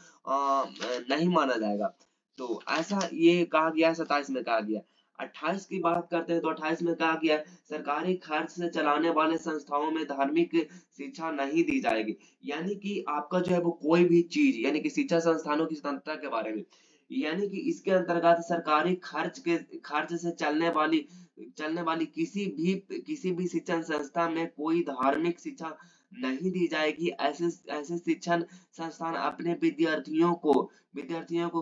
नहीं माना जाएगा। तो ऐसा ये कहा गया 27 में कहा गया। 28 की बात करते हैं तो 28 में कहा गया सरकारी खर्च से चलाने वाले संस्थाओं में धार्मिक शिक्षा नहीं दी जाएगी। यानी कि आपका जो है वो कोई भी चीज, यानी कि शिक्षा संस्थानों की स्वतंत्रता के बारे में, यानी कि इसके अंतर्गत सरकारी खर्च से चलने वाली किसी भी शिक्षण संस्था में कोई धार्मिक शिक्षा नहीं दी जाएगी। ऐसे शिक्षण संस्थान अपने विद्यार्थियों को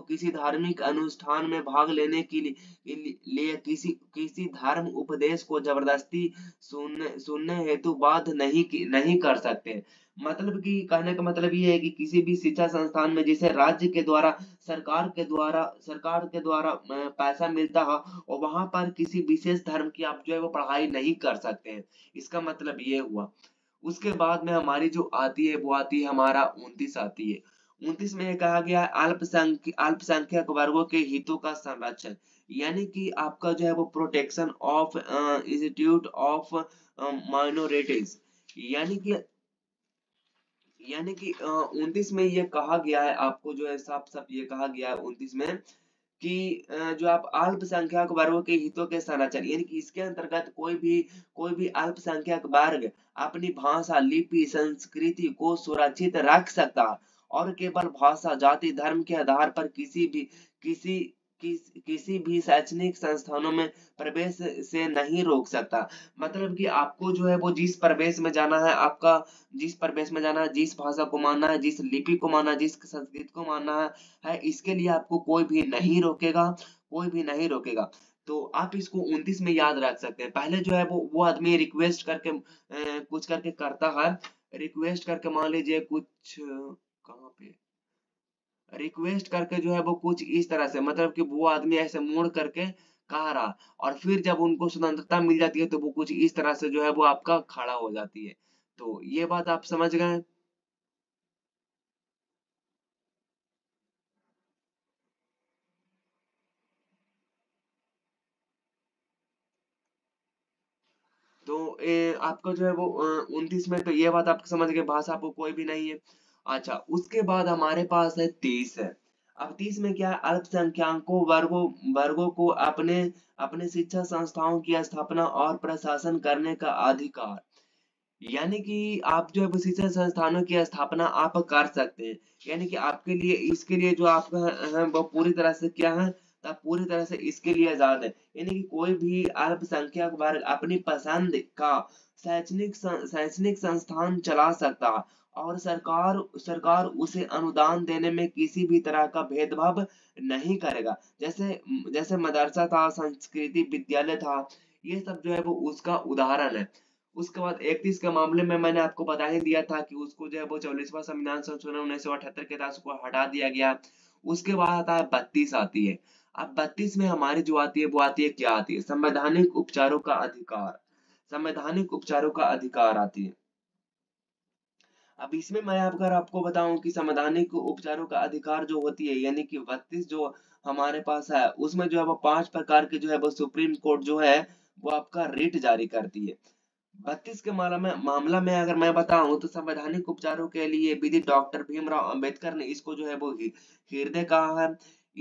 किसी धार्मिक अनुष्ठान में भाग लेने के लिए किसी धर्म उपदेश को जबरदस्ती सुनने हेतु बाध्य नहीं कर सकते। मतलब कि कहने का मतलब ये है कि किसी भी शिक्षा संस्थान में जिसे राज्य के द्वारा सरकार के द्वारा पैसा मिलता है, और वहां पर किसी विशेष धर्म की आप जो है वो पढ़ाई नहीं कर सकते हैं, इसका मतलब ये हुआ। उसके बाद में हमारी जो आती है वो आती है हमारा 29 आती है। 29 में कहा गया अल्पसंख्यक वर्गों के हितों का संरक्षण, यानी कि आपका जो है वो protection of institute of minorities. यानी कि 29 में ये कहा गया है आपको जो है साफ साफ ये कहा गया है 29 में कि जो आप अल्पसंख्यक वर्गों के हितों के संरक्षण, यानी कि इसके अंतर्गत कोई भी अल्पसंख्यक वर्ग अपनी भाषा, लिपि, संस्कृति को सुरक्षित रख सकता और केवल भाषा, जाति, धर्म के आधार पर किसी भी शैक्षणिक संस्थानों में प्रवेश से नहीं रोक सकता। मतलब कि आपको जो है वो जिस प्रवेश में जाना है, आपका जिस प्रवेश में जाना है, जिस भाषा को मानना है, जिस लिपि को मानना है, जिस संस्कृति को मानना है, इसके लिए आपको कोई भी नहीं रोकेगा। तो आप इसको 29 में याद रख सकते हैं। पहले जो है वो आदमी रिक्वेस्ट करके कुछ करके करता है, रिक्वेस्ट करके मान लीजिए कुछ कहाँ पे रिक्वेस्ट करके जो है वो कुछ इस तरह से, मतलब कि वो आदमी ऐसे मोड़ करके कह रहा, और फिर जब उनको स्वतंत्रता मिल जाती है तो वो कुछ इस तरह से जो है वो आपका खड़ा हो जाती है। तो ये बात आप समझ गए। तो आपको जो है वो 29 में तो ये बात आप समझ गए, भाषा आपको कोई भी नहीं है। अच्छा, उसके बाद हमारे पास है 30 है। अब 30 में क्या है, अल्पसंख्यकों वर्गों को अपने शिक्षा संस्थाओं की स्थापना और प्रशासन करने का अधिकार, यानी कि आप जो है शिक्षा संस्थानों की स्थापना आप कर सकते हैं। यानी कि आपके लिए इसके लिए जो आपका वो पूरी तरह से क्या है, तब पूरी तरह से इसके लिए आजाद है। यानी कि कोई भी अल्पसंख्यक वर्ग अपनी पसंद का शैक्षणिक संस्थान चला सकता और सरकार उसे अनुदान देने में किसी भी तरह का भेदभाव नहीं करेगा। जैसे मदरसा था, संस्कृति विद्यालय था, ये सब जो है वो उसका उदाहरण है। उसके बाद 31 के मामले में मैंने आपको बता ही दिया था कि उसको जो है वो 44वां संविधान संशोधन 1978 के तहत उसको हटा दिया गया। उसके बाद आता है 32 आती है। अब 32 में हमारी जो आती है वो आती है क्या आती है, संवैधानिक उपचारों का अधिकार, संवैधानिक उपचारों का अधिकार आती है। अब इसमें मैं अगर आपको बताऊं कि संवैधानिक उपचारों का अधिकार जो होती है, यानी कि 32 जो हमारे पास है, उसमें जो है वो 5 प्रकार के जो है वो सुप्रीम कोर्ट जो है वो आपका रिट जारी करती है। 32 के मामला में अगर मैं बताऊं तो संवैधानिक उपचारों के लिए विधि डॉक्टर भीमराव अंबेडकर ने इसको जो है वो हृदय कहा है।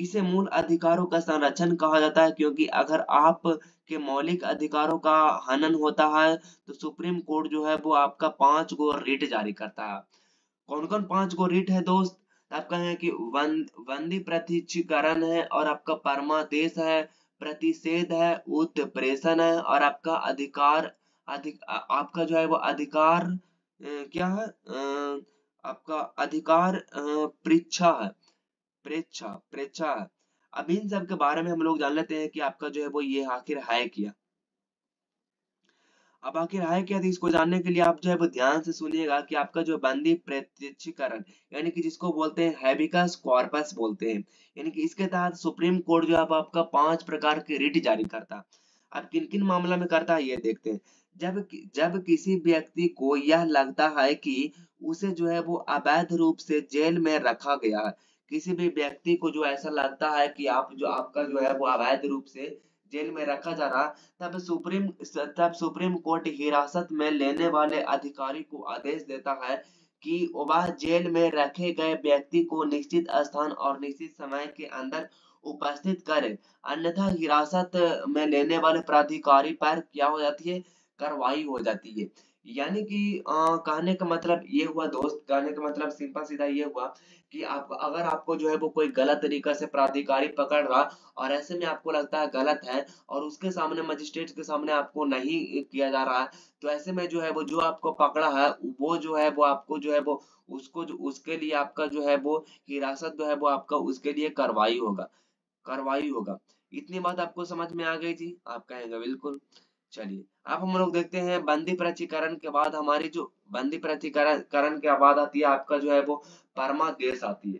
इसे मूल अधिकारों का संरक्षण कहा जाता है, क्योंकि अगर आप के मौलिक अधिकारों का हनन होता है तो सुप्रीम कोर्ट जो है वो आपका 5 गो रिट जारी करता है। कौन कौन 5 गो रिट है दोस्त, आपका है कि बंदी प्रतीचीकरण है, और आपका परमादेश है, प्रतिषेध है, उत्प्रेषण है, और आपका आपका जो है वो अधिकार क्या है, आपका अधिकार परीक्षा है, परीक्षा। अब इन सब के बारे में हम लोग जान लेते हैं कि आपका जो है वो ये आखिर है क्या। अब आखिर है क्या, इसको जानने के लिए आप जो है वो ध्यान से सुनिएगा कि आपका जो बंदी प्रत्यक्षीकरण, यानी कि जिसको बोलते हैं हैबियस कॉर्पस बोलते हैं, यानी कि इसके तहत सुप्रीम कोर्ट जो है आपका 5 प्रकार के रिट जारी करता। अब किन किन मामला में करता है ये देखते हैं। जब किसी व्यक्ति को यह लगता है कि उसे जो है वो अवैध रूप से जेल में रखा गया है, किसी भी व्यक्ति को जो ऐसा लगता है कि आपका जो है वो अवैध रूप से जेल में रखा जा रहा, तब सुप्रीम कोर्ट हिरासत में लेने वाले अधिकारी को आदेश देता है कि वह जेल में रखे गए व्यक्ति को निश्चित स्थान और निश्चित समय के अंदर उपस्थित करे, अन्यथा हिरासत में लेने वाले प्राधिकारी पर क्या हो जाती है, कार्रवाई हो जाती है। यानी कि कहने का मतलब ये हुआ दोस्त, कहने का मतलब सिंपल सीधा ये हुआ कि आप अगर आपको जो है वो कोई गलत तरीका से प्राधिकारी पकड़ रहा और ऐसे में आपको लगता है गलत है और उसके सामने मजिस्ट्रेट के सामने आपको नहीं किया जा रहा है, तो ऐसे में जो है वो जो आपको पकड़ा है वो जो है वो आपको जो है वो उसको उसके लिए आपका जो है वो हिरासत जो है वो आपका उसके लिए कार्रवाई होगा। इतनी बात आपको समझ में आ गई जी, आप कहेंगे बिल्कुल। चलिए अब हम लोग देखते हैं बंदी प्रतीकरण के बाद हमारी जो बंदी प्रतीकरण के बाद आती है आपका जो है वो परमादेश आती है।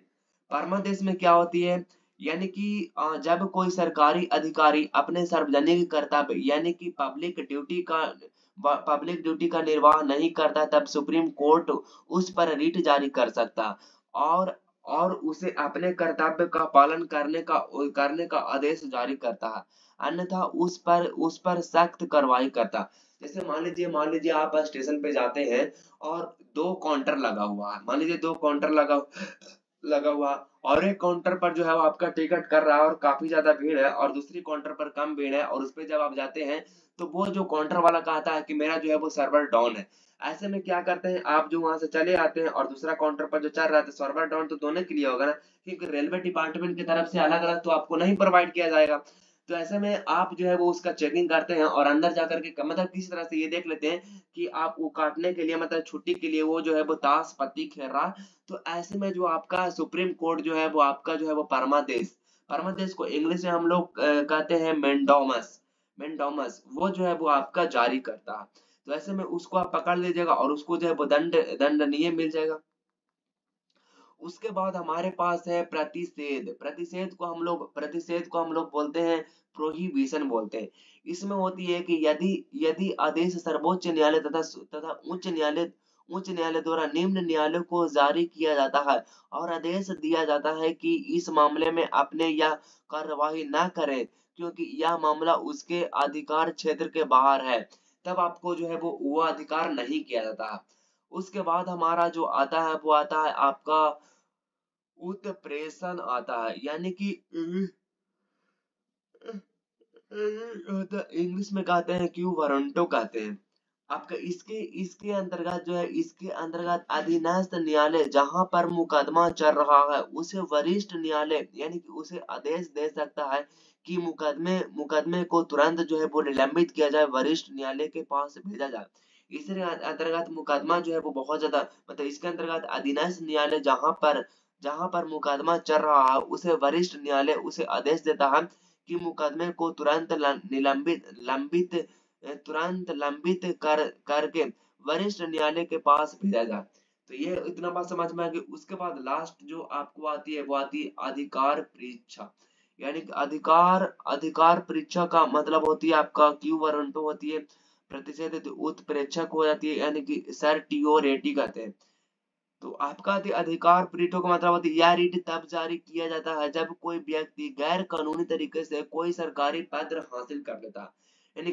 परमादेश में क्या होती है, यानी कि जब कोई सरकारी अधिकारी अपने सार्वजनिक कर्तव्य यानी कि पब्लिक ड्यूटी का निर्वाह नहीं करता, तब सुप्रीम कोर्ट उस पर रिट जारी कर सकता और उसे अपने कर्तव्य का पालन करने का आदेश जारी करता है, अन्यथा उस पर सख्त कार्रवाई करता। जैसे मान लीजिए आप स्टेशन पे जाते हैं और 2 काउंटर लगा हुआ है, मान लीजिए 2 काउंटर लगा लगा हुआ और एक काउंटर पर जो है वो आपका टिकट कर रहा है और काफी ज्यादा भीड़ है और दूसरी काउंटर पर कम भीड़ है और उस पर जब आप जाते हैं तो वो जो काउंटर वाला कहता है कि मेरा जो है वो सर्वर डाउन है। ऐसे में क्या करते हैं आप जो वहां से चले आते हैं और दूसरा काउंटर पर जो चल रहा था सर्वर डाउन तो दोनों के लिए होगा ना, क्योंकि रेलवे डिपार्टमेंट की तरफ से अलग अलग तो आपको नहीं प्रोवाइड किया जाएगा। तो ऐसे में आप जो है वो उसका चेकिंग करते हैं और अंदर जाकर के मतलब किसी तरह से ये देख लेते हैं कि आप वो काटने के लिए मतलब छुट्टी के लिए वो जो है वो ताश पत्ती खेल रहा। तो ऐसे में जो आपका सुप्रीम कोर्ट जो है वो आपका जो है वो परमादेश को इंग्लिश में हम लोग कहते हैं मेंडोमस, वो जो है वो आपका जारी करता है। तो ऐसे में उसको आप पकड़ लीजिएगा और उसको जो है वो दंडनीय मिल जाएगा। उसके बाद हमारे पास है प्रतिषेध को हम लोग बोलते हैं प्रोहिबिशन बोलते हैं। इसमें होती है कि यदि आदेश सर्वोच्च न्यायालय तथा उच्च न्यायालय द्वारा निम्न न्यायालय को जारी किया जाता है और आदेश दिया जाता है कि इस मामले में अपने या कार्यवाही न करें क्योंकि यह मामला उसके अधिकार क्षेत्र के बाहर है, तब आपको जो है वो अधिकार नहीं किया जाता है। उसके बाद हमारा जो आता है वो आता है आपका उत्प्रेषण आता है, यानी कि इंग्लिश में कहते हैं क्यू वारंटो कहते हैं आपका। इसके अंतर्गत जो है इसके अंतर्गत अधीनस्थ न्यायालय जहां पर मुकदमा चल रहा है उसे वरिष्ठ न्यायालय यानी कि उसे आदेश दे सकता है कि मुकदमे को तुरंत जो है वो निलंबित किया जाए, वरिष्ठ न्यायालय के पास भेजा जाए। इसके अंतर्गत मुकदमा जो है वो बहुत ज्यादा मतलब इसके अंतर्गत अधीनस्थ न्यायालय जहां पर मुकदमा चल रहा है उसे वरिष्ठ न्यायालय उसे आदेश देता है कि मुकदमे को तुरंत लंबित करके वरिष्ठ न्यायालय के पास भेजा जाए। तो ये इतना बात समझ में आ गई। उसके बाद लास्ट जो आपको आती है वो आती है अधिकार परीक्षा, यानी कि अधिकार परीक्षा का मतलब होती है आपका क्यू वारंटो होती है, प्रतिषेध उत्प्रेक्षक हो जाती है यानी कि सर टियोरेटी कहते हैं। तो आपका अधिकार परीक्षा का मतलब होता है यह रिट तब जारी किया जाता है जब कोई व्यक्ति गैर कानूनी तरीके से कोई सरकारी पद हासिल कर लेता है, यानी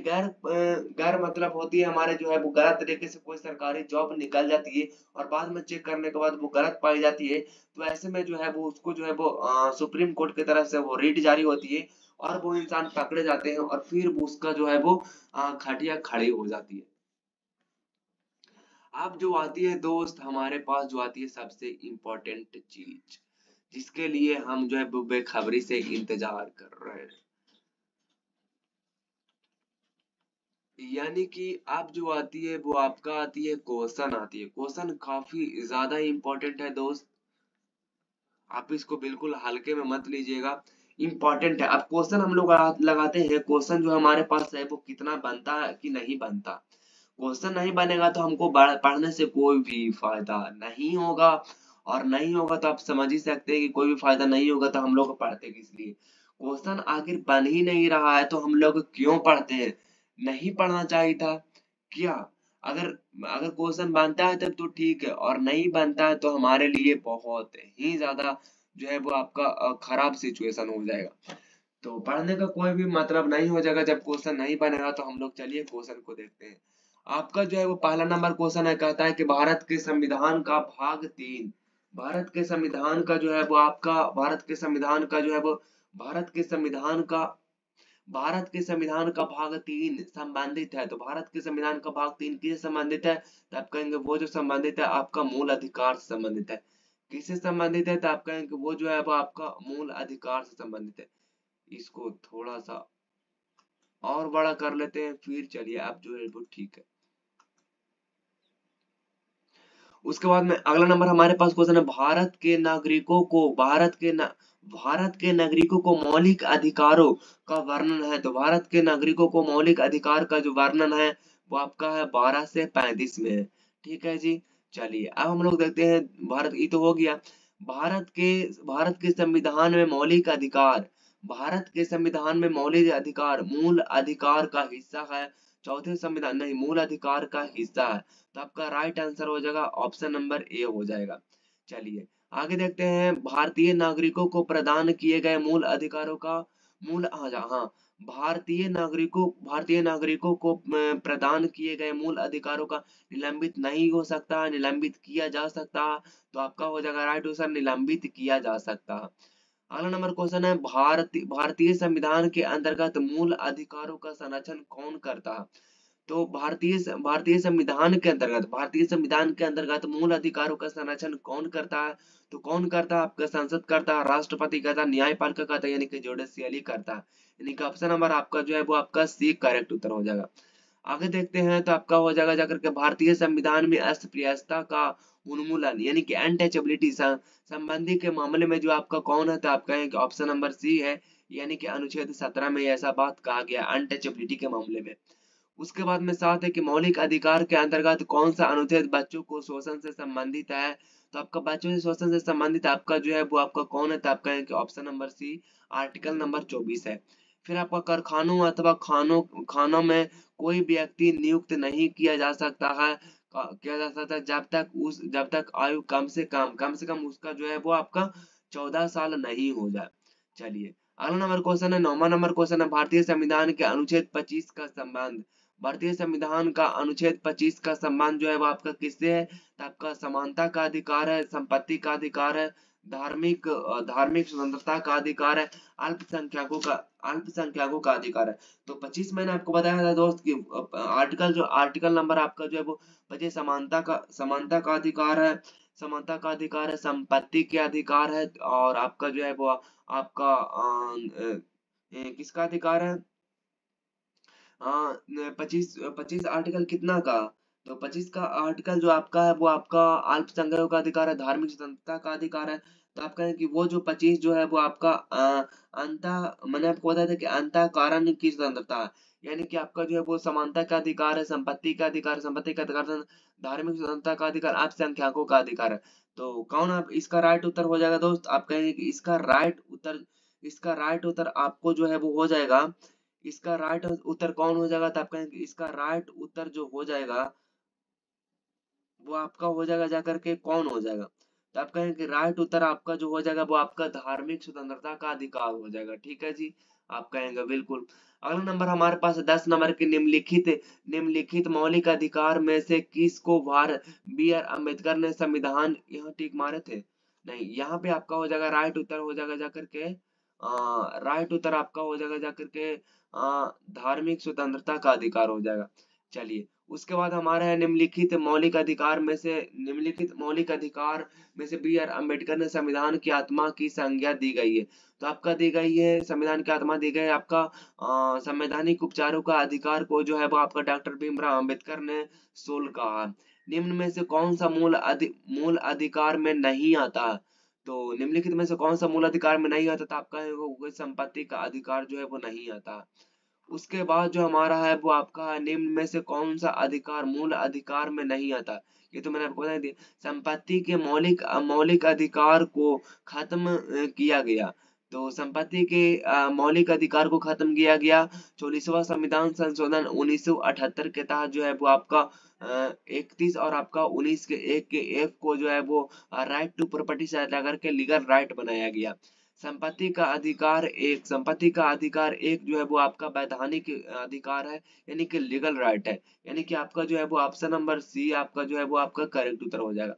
गैर मतलब होती है हमारे जो है वो गलत तरीके से कोई सरकारी जॉब निकल जाती है और बाद में चेक करने के बाद वो गलत पाई जाती है। तो ऐसे में जो है वो उसको जो है वो सुप्रीम कोर्ट की तरफ से वो रिट जारी होती है और वो इंसान पकड़े जाते हैं और फिर उसका जो है वो खटिया खड़ी हो जाती है। अब जो आती है दोस्त हमारे पास जो आती है सबसे इम्पोर्टेंट चीज जिसके लिए हम जो है बेखबरी से इंतजार कर रहे हैं, यानी कि अब जो आती है वो आपका आती है क्वेश्चन आती है। क्वेश्चन काफी ज्यादा इम्पोर्टेंट है दोस्त, आप इसको बिल्कुल हल्के में मत लीजिएगा, इम्पोर्टेंट है। अब क्वेश्चन हम लोग लगाते हैं, क्वेश्चन जो हमारे पास है वो कितना बनता है कि नहीं बनता। क्वेश्चन नहीं बनेगा तो हमको पढ़ने से कोई भी फायदा नहीं होगा और नहीं होगा तो आप समझ ही सकते हैं कि कोई भी फायदा नहीं होगा तो हम लोग पढ़ते किस लिए। क्वेश्चन आखिर बन ही नहीं रहा है तो हम लोग क्यों पढ़ते हैं, नहीं पढ़ना चाहिए था क्या? अगर क्वेश्चन बनता है तब तो ठीक है और नहीं बनता है तो हमारे लिए बहुत ही ज्यादा जो है वो आपका खराब सिचुएशन हो जाएगा। तो पढ़ने का कोई भी मतलब नहीं हो जाएगा जब क्वेश्चन नहीं बनेगा। तो हम लोग चलिए क्वेश्चन को देखते हैं। आपका जो है वो पहला नंबर क्वेश्चन है, कहता है कि भारत के संविधान का भाग 3, भारत के संविधान का जो है वो आपका भारत के संविधान का भाग 3 संबंधित है। तो भारत के संविधान का भाग 3 किससे संबंधित है? तो आप कहेंगे वो जो संबंधित है आपका मूल अधिकार से संबंधित है। किससे संबंधित है? तो आप कहेंगे वो जो है वो आपका मूल अधिकार से संबंधित है। इसको थोड़ा सा और बड़ा कर लेते हैं फिर चलिए आप जो है वो ठीक है। उसके बाद में अगला नंबर हमारे पास क्वेश्चन है, भारत के नागरिकों को मौलिक अधिकारों का वर्णन है। तो भारत के नागरिकों को मौलिक अधिकार का जो वर्णन है वो आपका है 12 से 35 में है। ठीक है जी, चलिए अब हम लोग देखते हैं भारत, ये तो हो गया भारत के संविधान में मौलिक अधिकार, भारत के संविधान में मौलिक अधिकार मूल अधिकार का हिस्सा है, चौथे संविधान नहीं मूल अधिकार का हिस्सा है। तो आपका राइट आंसर हो जाएगा ऑप्शन नंबर ए हो जाएगा। चलिए आगे देखते हैं, भारतीय नागरिकों को प्रदान किए गए मूल अधिकारों का मूल हाँ भारतीय नागरिकों को प्रदान किए गए मूल अधिकारों का निलंबित नहीं हो सकता, निलंबित किया जा सकता। तो आपका हो जाएगा राइट आंसर निलंबित किया जा सकता। अगला नंबर क्वेश्चन है भारतीय संविधान के अंतर्गत मूल अधिकारों का संरक्षण कौन करता। तो भारतीय संविधान के अंतर्गत मूल अधिकारों का संरक्षण कौन करता है। तो कौन करता है, आपका संसद करता है, राष्ट्रपति करता, न्यायपालिका करता, यानी कि जुडिशियली करता, यानी कि ऑप्शन नंबर आपका जो है वो आपका सी करेक्ट उत्तर हो जाएगा। आगे देखते हैं तो आपका हो जाएगा जाकर के भारतीय संविधान में अस्पृश्यता का उन्मूलन यानी कि अनटचेबिलिटी संबंधी के मामले में जो आपका कौन है, तो आपका है कि ऑप्शन नंबर सी है, यानी कि अनुच्छेद 17 में ऐसा बात कहा गया अनटचेबिलिटी के मामले में। उसके बाद में साथ है कि मौलिक अधिकार के अंतर्गत कौन सा अनुच्छेद बच्चों को शोषण से संबंधित है। तो आपका बच्चों से शोषण से संबंधित आपका जो है वो आपका कौन है, तो आपका है कि option number C article number 24 है। फिर आपका कारखानों अथवा खानों में कोई व्यक्ति नियुक्त नहीं किया जा सकता है जब तक आयु कम से कम उसका जो है वो आपका 14 साल नहीं हो जाए। चलिए अगला नंबर क्वेश्चन है 9वां नंबर क्वेश्चन है भारतीय संविधान के अनुच्छेद 25 का संबंध। भारतीय संविधान का अनुच्छेद 25 का संबंध जो है वो आपका किससे है, तो आपका समानता का अधिकार है, संपत्ति का अधिकार है, धार्मिक स्वतंत्रता का अधिकार है, अल्पसंख्यकों का अधिकार है। तो 25 मैंने आपको बताया था दोस्त कि आर्टिकल नंबर आपका जो है वो 25 समानता का अधिकार है, संपत्ति के अधिकार है, और आपका जो है वो आपका किसका अधिकार है 25 आर्टिकल कितना का, तो 25 का आर्टिकल जो आपका है वो आपका अल्पसंख्यकों का अधिकार है, धार्मिक स्वतंत्रता का अधिकार है। तो आप कहें कि वो जो 25 जो है वो आपका मैंने आपको बताया था कि अंतःकरण की स्वतंत्रता यानी कि आपका जो है वो समानता का अधिकार है, संपत्ति का अधिकार, धार्मिक स्वतंत्रता का अधिकार, अल्पसंख्यकों का अधिकार है। तो कौन आप इसका राइट उत्तर हो जाएगा दोस्त, आप कहेंगे कि इसका राइट उत्तर आपको जो है वो हो जाएगा, इसका राइट उत्तर कौन हो जाएगा, तो आप कहेंगे इसका राइट उत्तर जो हो जाएगा वो आपका हो जाएगा जाकर के कौन हो जाएगा, तो आप कहेंगे कि राइट उत्तर आपका जो हो जाएगा वो आपका धार्मिक स्वतंत्रता का अधिकार हो जाएगा। ठीक है जी, आप कहेंगे बिल्कुल। अगला नंबर हमारे पास 10 नंबर के निम्नलिखित मौलिक अधिकार में से किसको बी आर अम्बेडकर ने संविधान, यहाँ टिक मारे थे नहीं, यहाँ पे आपका हो जाएगा राइट उत्तर हो जाएगा जाकर के धार्मिक स्वतंत्रता का अधिकार हो जाएगा। चलिए उसके बाद हमारा है निम्नलिखित मौलिक अधिकार में से बी आर अम्बेडकर ने संविधान की आत्मा की संज्ञा दी गई है। तो आपका दी गई है संविधान की आत्मा दी गई है आपका संवैधानिक उपचारों का अधिकार को जो है वो आपका डॉक्टर भीमराव अम्बेडकर ने 16 कहा। निम्न में से कौन सा मूल अधिकार में नहीं आता, तो निम्नलिखित में से कौन सा मूल अधिकार में नहीं आता, तो आपका संपत्ति का अधिकार जो है वो नहीं आता। उसके बाद जो हमारा है वो आपका निम्न में से कौन सा अधिकार मूल अधिकार में नहीं आता, ये तो मैंने आपको बता दिया। संपत्ति के मौलिक अधिकार को खत्म किया गया, तो संपत्ति के मौलिक अधिकार को खत्म किया गया 44वां संविधान संशोधन 1978 के तहत जो है वो आपका 31 और आपका 19 के 1 के एफ को जो है वो राइट टू प्रॉपर्टी से लगाकर के लीगल राइट बनाया गया। संपत्ति का अधिकार एक जो है वो आपका वैधानिक अधिकार है यानी कि लीगल राइट है, यानी कि आपका जो है वो ऑप्शन नंबर सी आपका जो है वो आपका करेक्ट उत्तर हो जाएगा।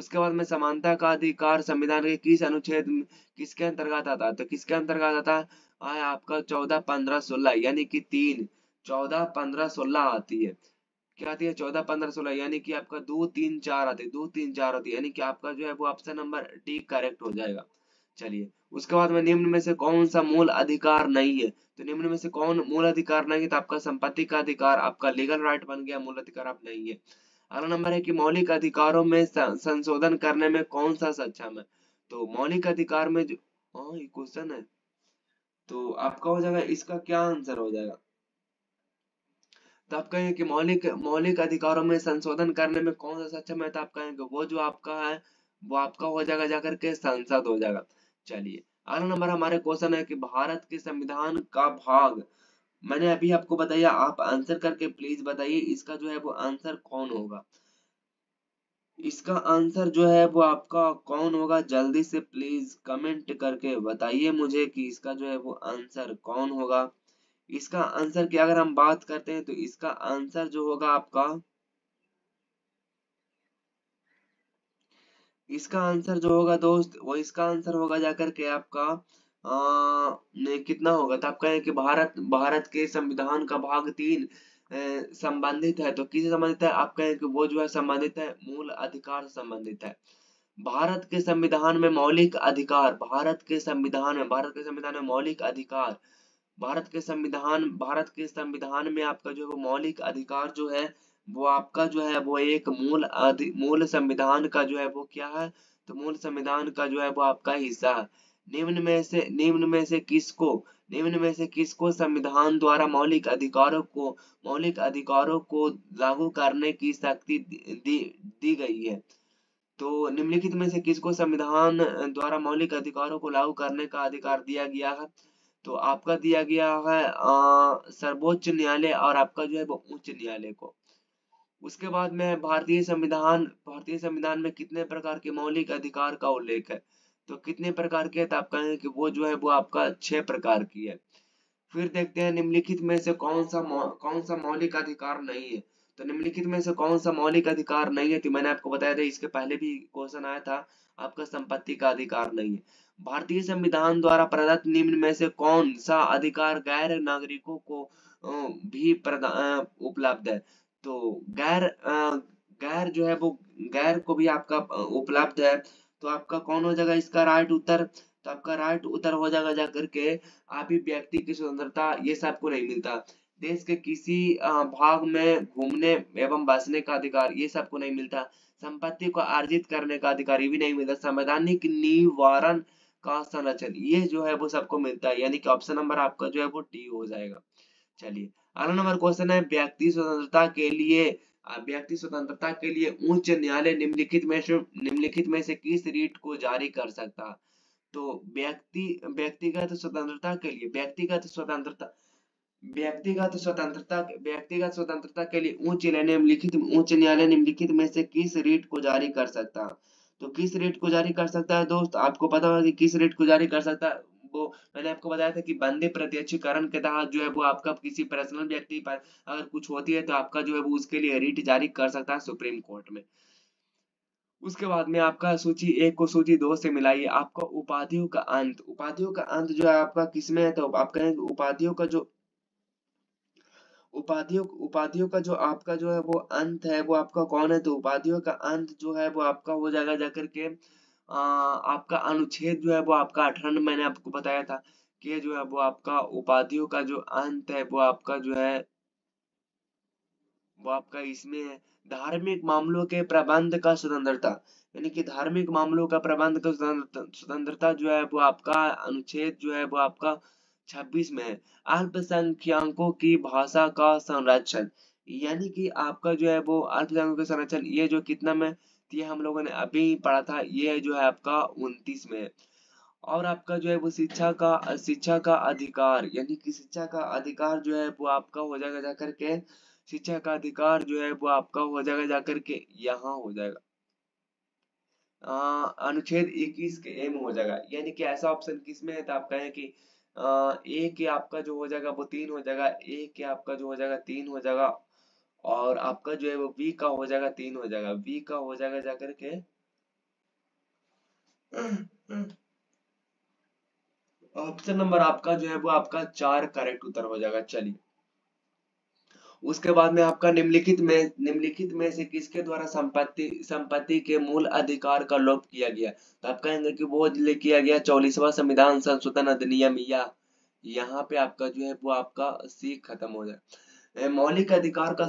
उसके बाद में समानता का अधिकार संविधान के किसके अंतर्गत आता है, तो किसके अंतर्गत आता है आपका 14, 15, 16 यानी कि 3, 14, 15, 16 आती है। क्या आती है 14, 15, 16 यानी कि आपका 2, 3, 4 आती है, 2, 3, 4 आती है, यानी कि आपका जो है वो ऑप्शन नंबर डी करेक्ट हो जाएगा। चलिए उसके बाद में निम्न में से कौन सा मूल अधिकार नहीं है, तो निम्न में से कौन मूल अधिकार नहीं है, तो आपका संपत्ति का अधिकार आपका लीगल राइट बन गया, मूल अधिकार आप नहीं है। अगला नंबर है कि मौलिक अधिकारों में संशोधन करने में कौन सा सक्षम है, तो मौलिक अधिकार में जो ये क्वेश्चन है तो आपका हो जाएगा इसका क्या आंसर हो जाएगा, तो आप कहेंगे कि मौलिक अधिकारों में संशोधन करने में कौन सा सक्षम है, तो आप कहेंगे वो जो आपका है वो आपका हो जाएगा जाकर के संसद हो जाएगा। चलिए अगला नंबर हमारे क्वेश्चन है कि भारत के संविधान का भाग, मैंने अभी आपको बताया, आप आंसर करके प्लीज बताइए इसका जो है वो आंसर कौन होगा, इसका आंसर जो है वो आपका कौन होगा, जल्दी से प्लीज कमेंट करके बताइए मुझे कि इसका जो है वो आंसर कौन होगा। इसका आंसर की अगर हम बात करते हैं तो इसका आंसर जो होगा आपका, इसका आंसर जो होगा दोस्त वो इसका आंसर होगा जाकर के आपका कितना होगा, तो आप कहें कि भारत के संविधान का भाग 3 संबंधित है, तो किससे संबंधित है? आप कहें कि वो जो है संबंधित है मूल अधिकार से संबंधित है। भारत के संविधान में मौलिक अधिकार, भारत के संविधान में मौलिक अधिकार, भारत के संविधान में आपका जो है वो मौलिक अधिकार जो है वो आपका जो है वो एक मूल संविधान का जो है वो क्या है, तो मूल संविधान का जो है वो आपका हिस्सा है। निम्न में से किसको संविधान द्वारा मौलिक अधिकारों को लागू करने की शक्ति दी गई है? तो निम्नलिखित में से किसको संविधान द्वारा मौलिक अधिकारों को लागू करने का अधिकार दिया गया है? तो आपका दिया गया है सर्वोच्च न्यायालय और आपका जो है वो उच्च न्यायालय को। उसके बाद में भारतीय संविधान में कितने प्रकार के मौलिक अधिकार का उल्लेख है? तो कितने प्रकार के है? तो आप कहेंगे कि वो जो है वो आपका 6 प्रकार की है। फिर देखते हैं निम्नलिखित में से कौन सा मौलिक अधिकार नहीं है। तो निम्नलिखित में से कौन सा मौलिक अधिकार नहीं है? तो मैंने आपको बताया था, इसके पहले भी क्वेश्चन आया था आपका, संपत्ति का अधिकार नहीं है। भारतीय संविधान द्वारा प्रदत्त निम्न में से कौन सा अधिकार गैर नागरिकों को भी उपलब्ध है? तो गैर जो है वो गैर को भी आपका उपलब्ध है। तो आपका कौन हो जाएगा इसका राइट उत्तर? तो आपका राइट उत्तर हो जाएगा जाकर के आप ही व्यक्ति की स्वतंत्रता, ये सबको नहीं मिलता। देश के किसी भाग में घूमने एवं बसने का अधिकार, ये सबको नहीं मिलता। संपत्ति को अर्जित करने का अधिकार, ये भी नहीं मिलता। संवैधानिक निवारण का संरक्षण, ये जो है वो सबको मिलता है, यानी कि ऑप्शन नंबर आपका जो है वो टी हो जाएगा। चलिए अगला नंबर क्वेश्चन है, व्यक्ति स्वतंत्रता के लिए उच्च न्यायालय निम्नलिखित में से किस रीट को जारी कर सकता? तो व्यक्तिगत स्वतंत्रता के लिए उच्च न्यायालय निम्नलिखित में से किस रीट को जारी कर सकता? तो किस रीट को जारी कर सकता है दोस्त? आपको पता होगा कि किस रीट को जारी कर सकता है। वो मैंने आपको बताया था कि बंदे प्रत्यक्षीकरण के तहत जो है वो आपका किसी पर्सनल व्यक्ति पर अगर कुछ होती है तो आपका जो है वो उसके लिए रीट जारी कर सकता है सुप्रीम कोर्ट में। उसके बाद में आपका सूची 1 को सूची 2 से मिलाइए। आपका उपाधियों का अंत जो है आपका किसमें है? तो आप कहेंगे उपाधियों का जो आपका जो है वो अंत है वो आपका कौन है? तो उपाधियों का अंत जो है वो आपका हो जाएगा जाकर के आपका अनुच्छेद जो है वो आपका 58। मैंने आपको बताया था कि जो है वो आपका उपाधियों का जो अंत है वो आपका जो है वो आपका इसमें है। धार्मिक मामलों के प्रबंध का स्वतंत्रता, यानी कि धार्मिक मामलों का प्रबंध का स्वतंत्रता जो है वो आपका अनुच्छेद जो है वो आपका 26 में है। अल्पसंख्यकों की भाषा का संरक्षण, यानी कि आपका जो है वो अल्पसंख्यकों का संरक्षण, ये जो कितना में ये हम लोगों ने अभी पढ़ा था, ये जो है आपका 29 में। और आपका जो है वो शिक्षा का अधिकार, यानी कि शिक्षा का अधिकार जो है वो आपका हो जाएगा जाकर के, शिक्षा का अधिकार जो है वो आपका हो जाएगा जाकर के यहाँ हो जाएगा अनुच्छेद 21 के एम हो जाएगा। यानी कि ऐसा ऑप्शन किसमें है? तो आप कहें कि ए के आपका जो हो जाएगा वो 3 हो जाएगा, ए के आपका जो हो जाएगा 3 हो जाएगा, और आपका जो है वो बी का हो जाएगा 3 हो जाएगा, बी का हो जाएगा जाकर के, ऑप्शन नंबर आपका जो है वो आपका 4 करेक्ट उत्तर हो जाएगा। चलिए उसके बाद में आपका निम्नलिखित में से किसके द्वारा संपत्ति के मूल अधिकार का लोप किया गया? तो आप कहेंगे कि वो किया गया 44वां संविधान संशोधन अधिनियम, या यहाँ पे आपका जो है वो आपका सी खत्म हो जाएगा। मौलिक अधिकार का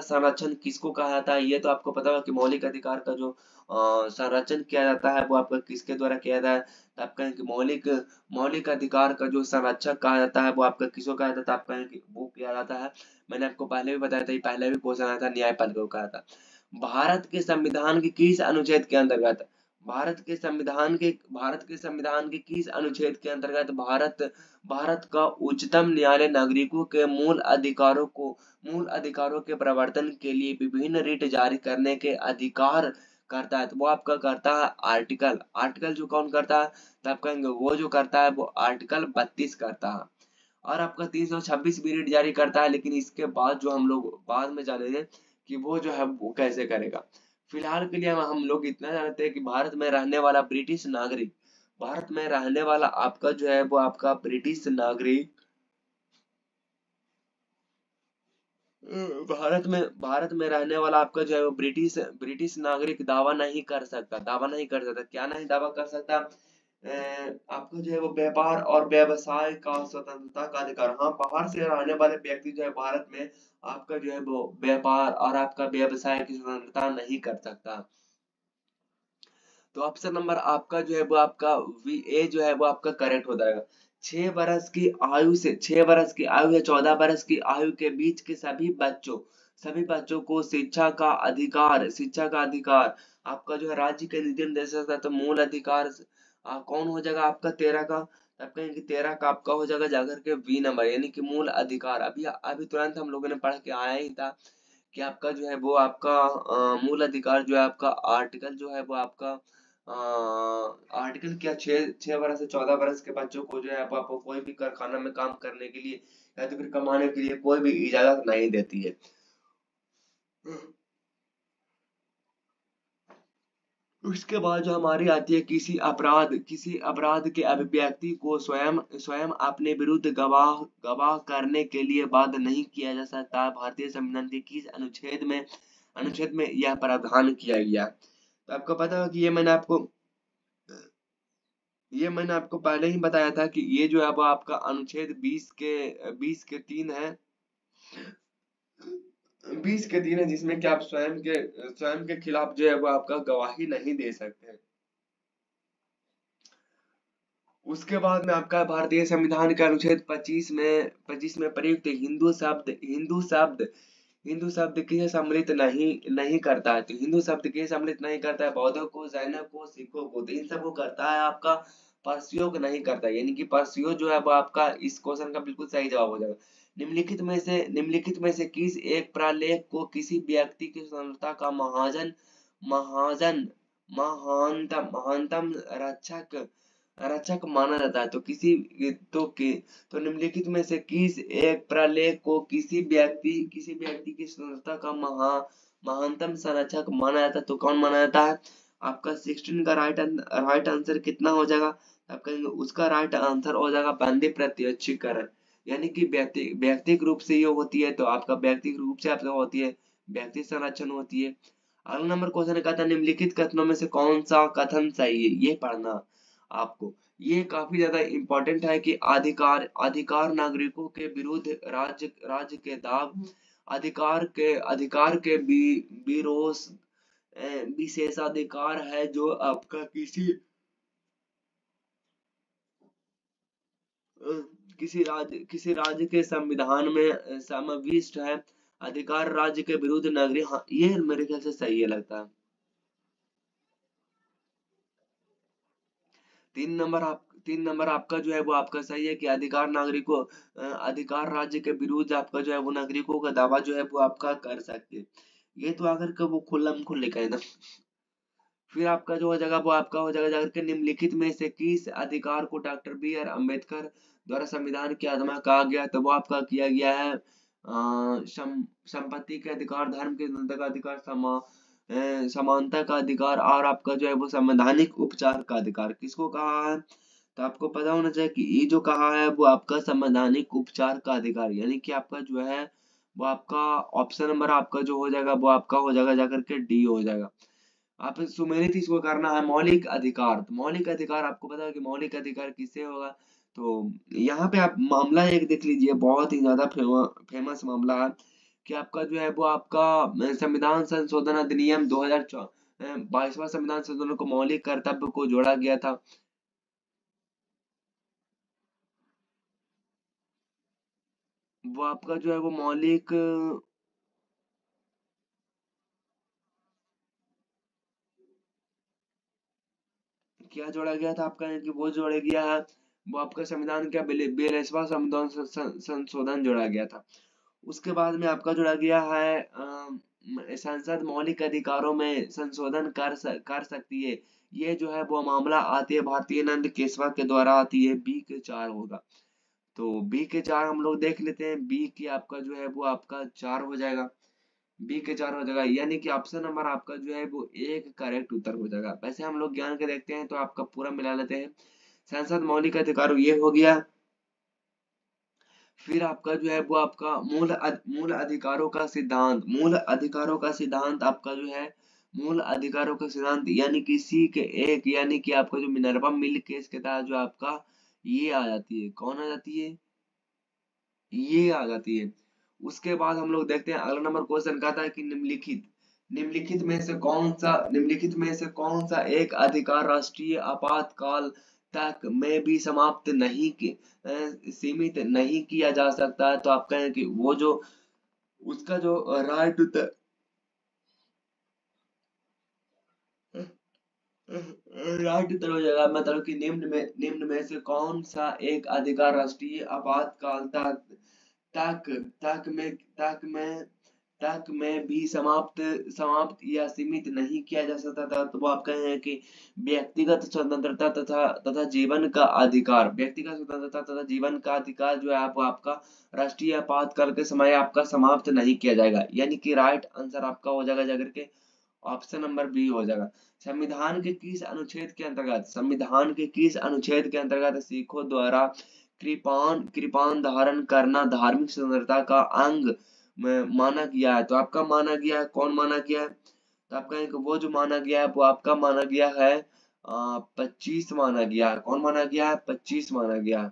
संरक्षण किसको कहा जाता है? ये तो आपको पता होगा कि मौलिक अधिकार का जो संरक्षण किया जाता है वो आपका किसके द्वारा किया जाता है? तो आप कहेंगे मौलिक अधिकार का जो संरक्षक कहा जाता है वो आपका किसको कहा जाता है? आप कहेंगे वो किया जाता है, मैंने आपको पहले भी बताया था, पहले भी क्वेश्चन आया था, न्यायपालिका को कहा था। भारत के संविधान के किस अनुच्छेद के अंतर्गत भारत के संविधान के किस अनुच्छेद के अंतर्गत भारत का उच्चतम न्यायालय नागरिकों के मूल अधिकारों के प्रवर्तन के लिए विभिन्न रीट जारी करने के अधिकार करता है? तो वो आपका करता है आर्टिकल जो कौन करता है? तो आप कहेंगे वो जो करता है वो आर्टिकल 32 करता है। और आपका 30 और 26 पीरियड जारी करता है। लेकिन इसके बाद जो हम लोग बाद में जानेंगे कि वो जो है वो कैसे करेगा। फिलहाल के लिए हम लोग इतना जानते हैं कि भारत में रहने वाला ब्रिटिश नागरिक, भारत में रहने वाला आपका जो है वो आपका ब्रिटिश नागरिक भारत में रहने वाला आपका जो है वो ब्रिटिश नागरिक दावा नहीं कर सकता। क्या नहीं दावा कर सकता? आपका जो है वो व्यापार और व्यवसाय का स्वतंत्रता का अधिकार। हाँ, बाहर से रहने वाले व्यक्ति जो है भारत में आपका जो है वो व्यापार और आपका व्यवसाय की स्वतंत्रता नहीं कर सकता। तो ऑप्शन नंबर आपका जो है वो आपका ए जो है वो आपका करेक्ट हो जाएगा। 6 वर्ष की आयु या 14 वर्ष की आयु के बीच के सभी बच्चों को शिक्षा का अधिकार आपका जो है राज्य के निधि दे सकता। तो मूल अधिकार कौन हो जाएगा आपका 13 का, तब कहेंगे 13 का आपका हो जाएगा जाकर के बी नंबर, यानी कि मूल अधिकार। अभी तुरंत हम लोगों ने पढ़ के आया ही था कि आपका जो है वो आपका मूल अधिकार जो है आपका आर्टिकल जो है वो आपका आर्टिकल क्या 6 वर्ष से 14 वर्ष के बच्चों को जो है आपको कोई भी कारखाना में काम करने के लिए या तो फिर कमाने के लिए कोई भी इजाजत नहीं देती है। उसके बाद जो हमारी आती है किसी अपराध के अभिव्यक्ति को स्वयं अपने विरुद्ध गवाह करने के लिए बाध्य नहीं किया जा सकता। भारतीय संविधान के किस अनुच्छेद में यह प्रावधान किया गया? तो आपको पता होगा कि ये मैंने आपको पहले ही बताया था कि ये जो है वो आपका अनुच्छेद 20 के 3 है, 20 के 3 है, जिसमें कि आप स्वयं के खिलाफ जो है वो आपका गवाही नहीं दे सकते। उसके बाद में आपका भारतीय संविधान का अनुच्छेद 25 में प्रयुक्त हिंदू शब्द किसे सम्मिलित नहीं करता है? तो हिंदू शब्द किसे सम्मिलित नहीं करता है? बौद्धों को, जैनों को, सिखों को, तो इन सबको करता है, आपका पारसियों को नहीं करता। यानी कि पारसियों जो है वो आपका इस क्वेश्चन का बिल्कुल सही जवाब हो जाएगा। निम्नलिखित में से किस एक प्रालेख को किसी व्यक्ति की स्वतंत्रता का महानतम रक्षक माना जाता है? तो निम्नलिखित में से किस एक प्रालेख को किसी व्यक्ति की स्वतंत्रता का महानतम संरक्षक माना जाता है? तो कौन माना जाता है? आपका 16 का राइट आंसर कितना हो जाएगा? आप कहेंगे उसका राइट आंसर हो जाएगा बंदी प्रत्यक्षीकरण, यानी कि व्यक्तिगत रूप से ये होती है। तो आपका व्यक्तिगत रूप से आपका होती है व्यक्ति संरक्षण होती है। अगला नंबर क्वेश्चन कहता है निम्नलिखित कथनों में से कौन सा कथन सही है? ये पढ़ना आपको, ये काफी ज्यादा इम्पोर्टेंट है कि अधिकार नागरिकों के विरुद्ध राज्य के दाव, अधिकार के विशेषाधिकार है जो आपका किसी राज्य के संविधान में समाविष्ट है। अधिकार राज्य के विरुद्ध नागरिक, हाँ, ये मेरे ख्याल से सही है लगता है। 3 नंबर आपका जो है वो आपका सही है कि अधिकार राज्य के विरुद्ध आपका जो है वो नागरिकों का दावा जो है वो आपका कर सकते हैं। ये तो आकर के वो खुल्लम लिखा है ना। फिर आपका जो हो जाएगा वो आपका हो जाएगा के निम्नलिखित में से किस अधिकार को डॉक्टर BR अम्बेडकर द्वारा संविधान की आत्मा कहा गया? तो वो आपका किया गया है संपत्ति के अधिकार, धर्म के अधिकार, समानता का अधिकार और आपका जो है वो संवैधानिक उपचार का अधिकार। किसको कहा है? तो आपको पता होना चाहिए कि ये जो कहा है वो आपका संवैधानिक उपचार का अधिकार, यानी कि आपका जो है वो आपका ऑप्शन नंबर आपका जो हो जाएगा वो आपका हो जाएगा जाकर के डी हो जाएगा। आप सुमेलित इसको करना है। मौलिक अधिकार, तो मौलिक अधिकार आपको पता है कि मौलिक अधिकार किससे होगा? तो यहाँ पे आप मामला एक देख लीजिए, बहुत ही ज्यादा फेमस मामला है कि आपका जो है वो आपका संविधान संशोधन अधिनियम 2022वां संविधान संशोधन को मौलिक कर्तव्य को जोड़ा गया था। वो आपका जो है वो मौलिक क्या जोड़ा गया था? आपका कि वो जोड़ा गया है वो आपका संविधान का 42वां संविधान संशोधन जोड़ा गया था। उसके बाद में आपका जोड़ा गया है संसद मौलिक अधिकारों में संशोधन कर सकती है। ये जो है वो मामला आती है भारतीय नंद केशवा के द्वारा आती है, B के 4 होगा। तो बी के चार हम लोग देख लेते हैं। बी की आपका जो है वो आपका चार हो जाएगा, बी के चार हो जाएगा, यानी कि ऑप्शन नंबर आपका जो है वो एक करेक्ट उत्तर हो जाएगा। वैसे हम लोग ज्ञान के देखते हैं तो आपका पूरा मिला लेते हैं। संसद मौलिक अधिकारों ये हो गया, फिर आपका जो है वो आपका मूल अधिकारों का सिद्धांत, मूल अधिकारों का सिद्धांत आपका जो है मूल अधिकारों का सिद्धांत यानी कि सी के एक, यानी कि आपका जो मिनर्वा मिल केस के तहत जो आपका ये आ जाती है, कौन आ जाती है, ये आ जाती है। उसके बाद हम लोग देखते हैं अगला नंबर क्वेश्चन कहता है कि निम्नलिखित में से कौन सा एक अधिकार राष्ट्रीय आपातकाल तक में भी समाप्त नहीं सीमित नहीं किया जा सकता है। तो आप कहें कि वो जो उसका जो राइट उत्तर हो जाएगा, मतलब कि निम्न में से कौन सा एक अधिकार राष्ट्रीय आपातकाल तक में भी समाप्त या सीमित नहीं किया जा सकता था। तो वो आप कहें कि व्यक्तिगत स्वतंत्रता तथा जीवन का अधिकार, व्यक्तिगत स्वतंत्रता तथा जीवन का अधिकार जो है आपका राष्ट्रीय आपातकाल के समय आपका समाप्त नहीं किया जाएगा, यानी कि राइट आंसर आपका हो जाएगा जाकर के ऑप्शन नंबर बी हो जाएगा। संविधान के किस अनुच्छेद के अंतर्गत, संविधान के किस अनुच्छेद के अंतर्गत सिखों द्वारा कृपाण धारण करना धार्मिक स्वतंत्रता का अंग माना गया है। तो आपका माना गया है, कौन माना गया है, तो आपका वो जो माना गया है वो आपका माना गया है 25 माना गया, कौन माना गया है 25 माना गया।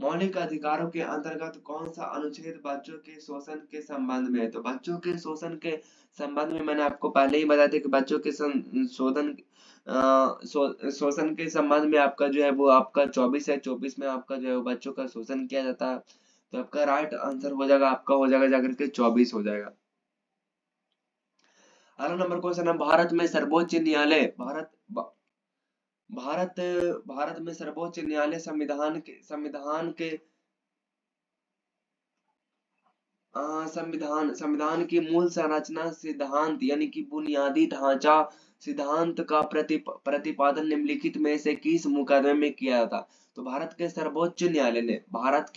मौलिक अधिकारों के अंतर्गत कौन सा अनुच्छेद बच्चों के शोषण के संबंध में है? तो बच्चों के शोषण के संबंध में मैंने आपको पहले ही बताया था कि बच्चों के शोषण के संबंध में आपका जो है वो आपका 24 है, 24 में आपका जो है वो बच्चों का शोषण किया जाता है। तो आपका राइट आंसर हो जाएगा, आपका हो जाएगा जाकर के 24 हो जाएगा। अगला नंबर क्वेश्चन है भारत में सर्वोच्च न्यायालय संविधान की मूल संरचना सिद्धांत यानी कि बुनियादी ढांचा सिद्धांत का प्रतिपादन निम्नलिखित में से किस मुकदमे में किया था। तो भारत के सर्वोच्च न्यायालय ने भारत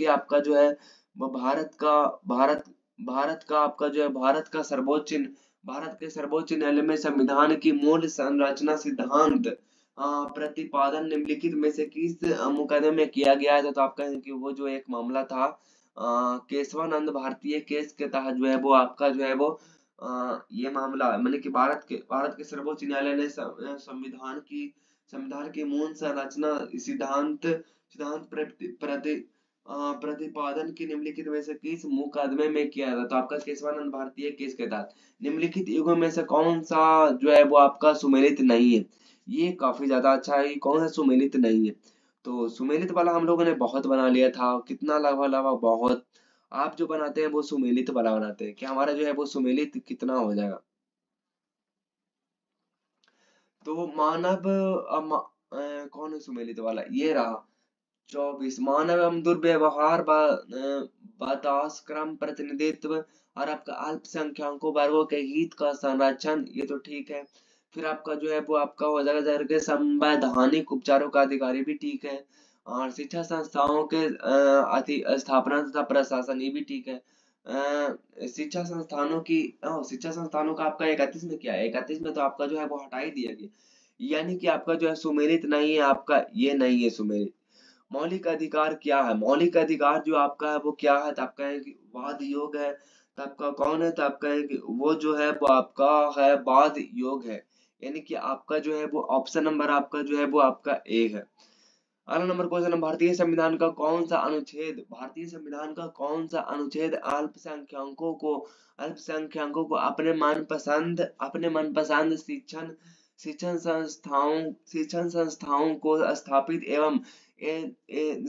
के सर्वोच्च न्यायालय में संविधान की मूल संरचना सिद्धांत प्रतिपादन निम्नलिखित में से किस मुकदमे में किया गया था। तो आप कहें कि वो जो एक मामला था केशवानंद भारतीय केस के तहत जो है वो आपका जो है वो ये मामला माने कि भारत के सर्वोच्च न्यायालय ने संविधान की मूल संरचना सिद्धांत प्रतिपादन की निम्नलिखित में से किस मुकदमे में किया था। तो आपका केशवानंद भारतीय केस के तहत निम्नलिखित युगों में से कौन सा जो है वो आपका सुमेलित नहीं है, ये काफी ज्यादा अच्छा है, कौन सा सुमेलित नहीं है। तो सुमेलित वाला हम लोगों ने बहुत बना लिया था, कितना लगभग बहुत, आप जो बनाते हैं वो सुमेलित वाला बनाते हैं, क्या हमारा जो है वो सुमेलित कितना हो जाएगा। तो मानव कौन है सुमेलित वाला, ये रहा 24। मानव एवं दुर्व्यवहार बातासक्रम प्रतिनिधित्व और आपका अल्पसंख्यकों वर्गों के हित का संरक्षण, ये तो ठीक है। फिर आपका जो है वो आपका हो जाएगा जाकर के संवैधानिक उपचारों का अधिकारी, भी ठीक है, और शिक्षा संस्थाओं के स्थापना तथा प्रशासन, ये भी ठीक है। शिक्षा संस्थानों का आपका 31 में क्या है, 31 में तो आपका जो है वो हटा ही दिया गया, यानी कि आपका जो है सुमेलित नहीं है, आपका ये नहीं है सुमेलित। मौलिक अधिकार क्या है, मौलिक अधिकार जो आपका है वो क्या है, तो आपका वाद योग है। तो आपका कौन है, तो आपका वो जो है वो आपका है वाद योग है, यानी कि आपका जो है वो ऑप्शन नंबर आपका जो है वो आपका ए है। अगला नंबर क्वेश्चन, भारतीय संविधान का कौन सा अनुच्छेद अल्पसंख्यकों को अपने मनपसंद शिक्षण संस्थाओं को स्थापित एवं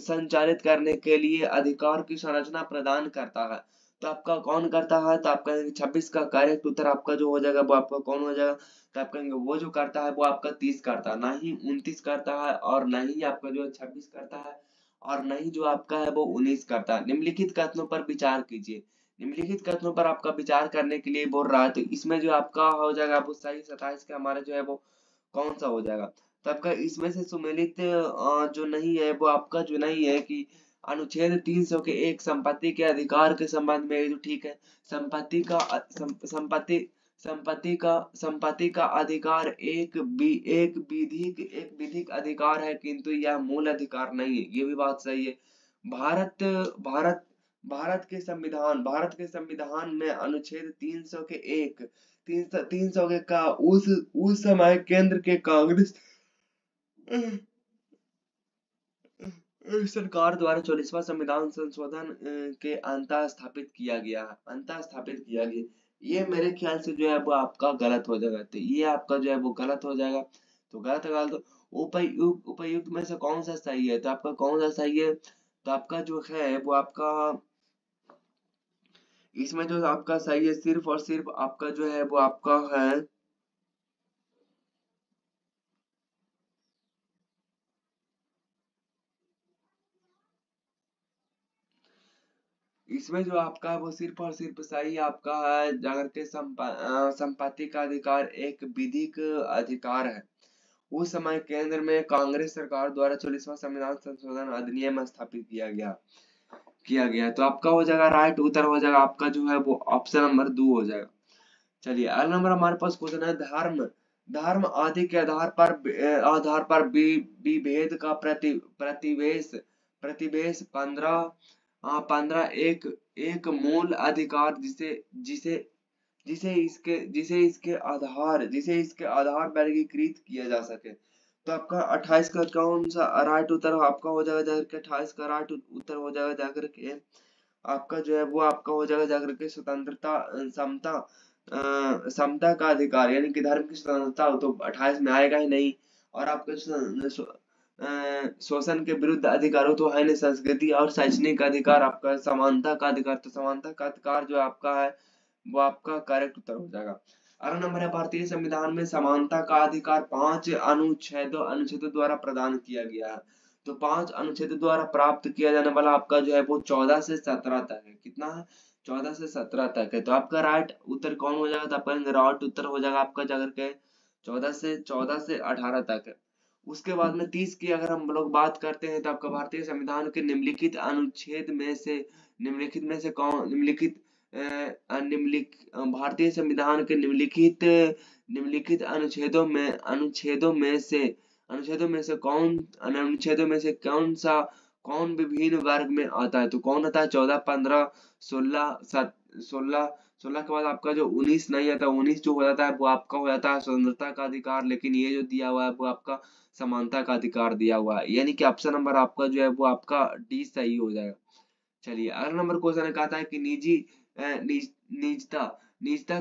संचालित करने के लिए अधिकार की संरचना प्रदान करता है। तो आपका कौन करता है, तो आपका 26 का करेक्ट उत्तर आपका जो हो जाएगा वो आपका कौन हो जाएगा। तो आप कहेंगे वो जो करता है वो आपका 30 करता है, ना ही 29 करता है, और ना ही आपका जो 26 करता है, और ना ही जो आपका है वो 19 करता है। निम्नलिखित कथनों पर विचार कीजिए, निम्नलिखित कथनों पर आपका विचार करने के लिए बोल रहा है। तो इसमें जो आपका हो जाएगा वो सही 27 का हमारा जो है वो कौन सा हो जाएगा। तो आपका इसमें से सुमेलित जो नहीं है वो आपका जो नहीं है कि अनुच्छेद 300 के एक संपत्ति के अधिकार के संबंध में, जो ठीक है, संपत्ति का अधिकार एक विधिक अधिकार है, किंतु यह मूल अधिकार नहीं है। ये भी बात सही है। भारत के संविधान में अनुच्छेद 300 के का उस समय केंद्र के कांग्रेस सरकार द्वारा 44वां संविधान संशोधन के अंतः स्थापित किया गया। ये मेरे ख्याल से जो है वो आपका गलत हो जाएगा, तो ये आपका जो है वो गलत हो जाएगा। तो गलत उपयुक्त में से कौन सा सही है, तो आपका कौन सा सही है, तो आपका जो है वो आपका इसमें जो आपका सही है सिर्फ और सिर्फ आपका जो है वो आपका है इसमें जो आपका है वो सिर्फ और सिर्फ सही आपका है जागृत संपत्ति का अधिकार एक विधिक अधिकार है। उस समय केंद्र में कांग्रेस सरकार द्वारा 44वां संविधान संशोधन अधिनियम स्थापित किया गया। तो आपका हो जाएगा राइट उत्तर, हो जाएगा आपका जो है वो ऑप्शन नंबर 2 हो जाएगा। चलिए अगला नंबर हमारे पास क्वेश्चन है धर्म आदि के आधार पर विभेद का प्रतिवेश 15(1) मूल अधिकार जिसे इसके आधार वर्गीकृत किया जा सके। तो आपका 28 का कौन सा राइट उत्तर आपका हो जाएगा, जाकर 28 का राइट उत्तर हो जाएगा जाकर के आपका जो है वो आपका हो जाएगा जाकर के स्वतंत्रता समता का अधिकार, यानी कि धर्म की स्वतंत्रता तो 28 में आएगा ही नहीं। और आपका शोषण के विरुद्ध अधिकारों तो है नहीं, संस्कृति और शैक्षणिक अधिकार, आपका समानता का अधिकार, तो समानता का अधिकार जो आपका है वो आपका करेक्ट उत्तर हो जाएगा। अगला नंबर है भारतीय संविधान में समानता का अधिकार 5 अनुच्छेदों द्वारा प्रदान किया गया है। तो 5 अनुच्छेदों द्वारा प्राप्त किया जाने वाला आपका जो है वो 14 से 17 तक है। कितना है, 14 से 17 तक है। तो आपका राइट उत्तर कौन हो जाएगा, तो आपका राइट उत्तर हो जाएगा आपका जाकर के 14 से 18 तक है। उसके बाद में 30 की अगर हम लोग बात करते हैं, तो आपका भारतीय संविधान के निम्नलिखित अनुच्छेद में से भारतीय संविधान के निम्नलिखित अनुच्छेदों में से कौन विभिन्न वर्ग में आता है। तो कौन आता है, 14, 15, 16 के बाद आपका जो 19 नहीं आता, 19 जो हो जाता है वो आपका हो जाता है स्वतंत्रता का अधिकार। लेकिन ये जो दिया हुआ है वो आपका समानता का अधिकार दिया हुआ है, यानी कि ऑप्शन नंबर आपका जो है वो आपका डी सही हो जाएगा। चलिए अगला नंबर क्वेश्चन कहता है कि निजता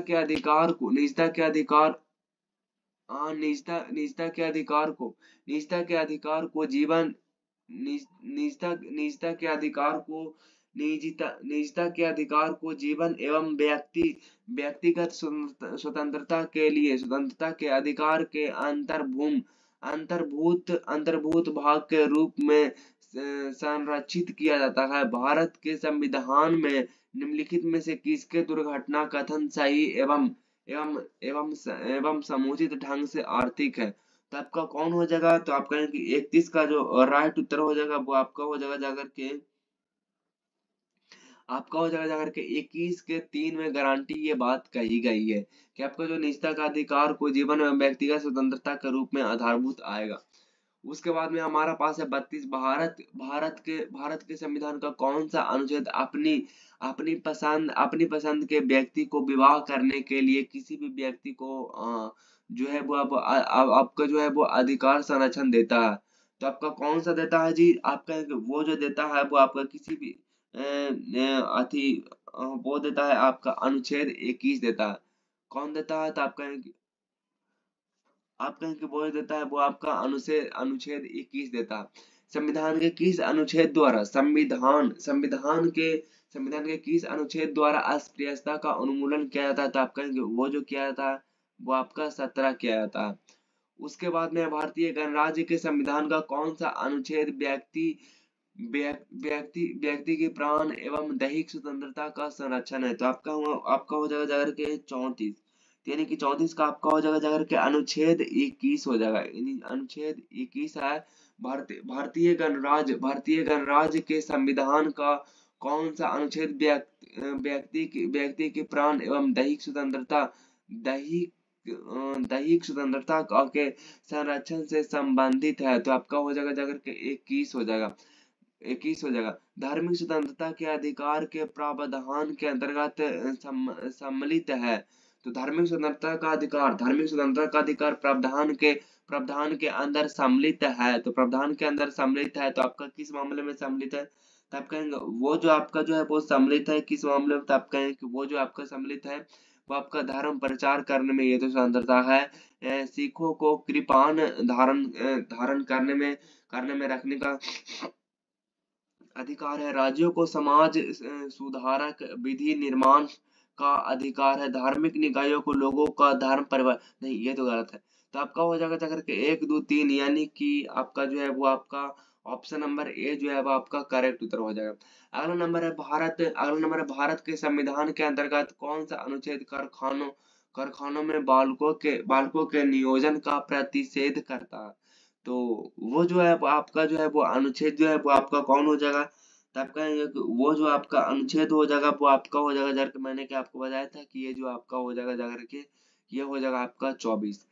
के अधिकार को जीवन एवं व्यक्तिगत स्वतंत्रता के अधिकार के अंतर्भूत भाग के रूप में संरक्षित किया जाता है। भारत के संविधान में निम्नलिखित में से किसके दुर्घटना कथन सही एवं समुचित ढंग से आर्थिक है। तो आपका कौन हो जाएगा, तो आपका 31 का जो राइट उत्तर हो जाएगा वो आपका हो जाएगा जाकर के 21(3) में गारंटी ये बात कही गई है कि आपका जो निजता का अधिकार को जीवन एवं व्यक्तिगत स्वतंत्रता के रूप में आधारभूत आएगा। उसके बाद में हमारा पास है 32 भारत के संविधान का कौन सा अनुच्छेद अपनी पसंद के व्यक्ति को विवाह करने के लिए किसी भी व्यक्ति को जो है वो आपका जो है वो अधिकार संरक्षण देता है। तो आपका कौन सा देता है जी, आपका वो जो देता है वो आपका किसी भी वो देता है आपका अनुच्छेद 21 देता है। कौन देता है, तो आपका वो देता है वो आपका अनुच्छेद 21 देता है। संविधान के किस अनुच्छेद द्वारा संविधान के किस अनुच्छेद द्वारा अस्पृश्यता का उन्मूलन किया जाता है। तो आपका वो जो किया जाता है वो आपका 17 किया जाता है। उसके बाद में भारतीय गणराज्य के संविधान का कौन सा अनुच्छेद व्यक्ति के प्राण एवं दैहिक स्वतंत्रता का संरक्षण है। तो आपका हो जाएगा जाकर के 34, यानी कि 34 का आपका हो जाएगा जाकर के अनुच्छेद 21 हो जाएगा। अनुच्छेद 21 है भारतीय गणराज्य के संविधान का कौन सा अनुच्छेद व्यक्ति के प्राण एवं दैहिक स्वतंत्रता के संरक्षण से संबंधित है। तो आपका हो जाएगा जाकर के 21 हो जाएगा। धार्मिक स्वतंत्रता के अधिकार के प्रावधान के अंतर्गत सम्मिलित है। तो धार्मिक स्वतंत्रता का अधिकार प्रावधान के अंदर सम्मिलित है। तो प्रावधान के अंदर सम्मिलित है, तो आपका किस मामले में सम्मिलित है? तो आप कहेंगे वो जो आपका जो है वो सम्मिलित है किस मामले में? तो आप कहेंगे कि वो जो आपका सम्मिलित है वो आपका धर्म प्रचार करने में, ये तो स्वतंत्रता है। सिखों को कृपाण धारण करने में रखने का अधिकार है। राज्यों को समाज सुधारक विधि निर्माण का अधिकार है। धार्मिक निकायों को लोगों का धर्म परिवार नहीं, ये तो गलत है। तो आपका हो जाएगा चक्कर के 1, 2, 3, यानी कि आपका जो है वो आपका ऑप्शन नंबर ए जो है वो आपका करेक्ट उत्तर हो जाएगा। अगला नंबर है भारत के संविधान के अंतर्गत कौन सा अनुच्छेद कारखानों में बालकों के नियोजन का प्रतिषेध करता है? तो वो जो है आपका जो है वो अनुच्छेद जो है वो आपका कौन हो जाएगा? तो आप कहेंगे वो जो आपका अनुच्छेद हो जाएगा वो आपका हो जाएगा जगह, मैंने क्या आपको बताया था कि ये जो आपका हो जाएगा जाकर के ये हो जाएगा आपका 24।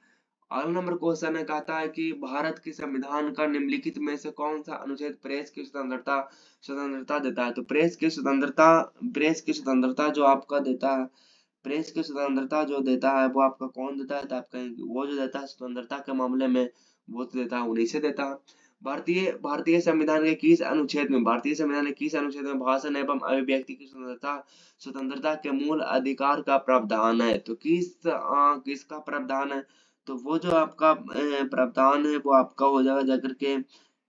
अगला नंबर क्वेश्चन है, कहता है कि भारत के संविधान का निम्नलिखित में से कौन सा अनुच्छेद प्रेस की स्वतंत्रता देता है? तो प्रेस की स्वतंत्रता जो आपका देता है, प्रेस की स्वतंत्रता जो देता है वो आपका कौन देता है? तो आप कहेंगे वो जो देता है स्वतंत्रता के मामले में वो तो देता है 19 देता है। भारतीय संविधान के किस अनुच्छेद में भाषण एवं अभिव्यक्ति की स्वतंत्रता के मूल अधिकार का प्रावधान है? तो किसका प्रावधान है? तो वो जो आपका प्रावधान है वो आपका हो जाएगा जाकर के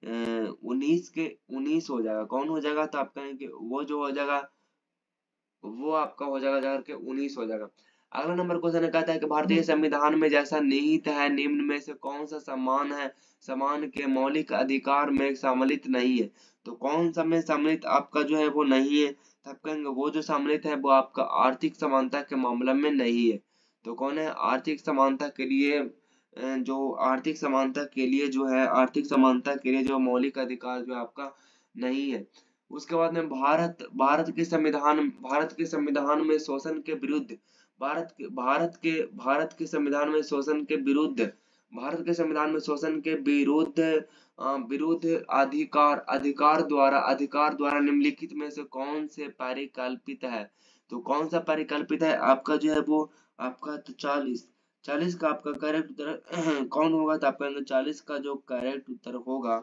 19 हो जाएगा। कौन हो जाएगा? तो आप कहेंगे वो जो हो जाएगा वो आपका हो जाएगा जाकर के 19 हो जाएगा। अगला नंबर क्वेश्चन है, कहता है कि भारतीय संविधान में जैसा निहित है निम्न में से कौन सा सम्मान के मौलिक अधिकार में सम्मिलित नहीं है? तो कौन सा में सम्मिलित आपका जो है वो नहीं है? तो आप कहेंगे वो जो सम्मिलित है वो आपका आर्थिक समानता के मामला में नहीं है। तो कौन है? आर्थिक समानता के लिए जो मौलिक अधिकार जो आपका नहीं है। उसके बाद में भारत के संविधान में शोषण के विरुद्ध भारत के संविधान में शोषण के विरुद्ध अधिकार द्वारा निम्नलिखित में से कौन से परिकल्पित है? तो कौन सा परिकल्पित है आपका जो है वो आपका तो 40 का आपका करेक्ट उत्तर कौन होगा? तो आपका 40 का जो करेक्ट उत्तर होगा,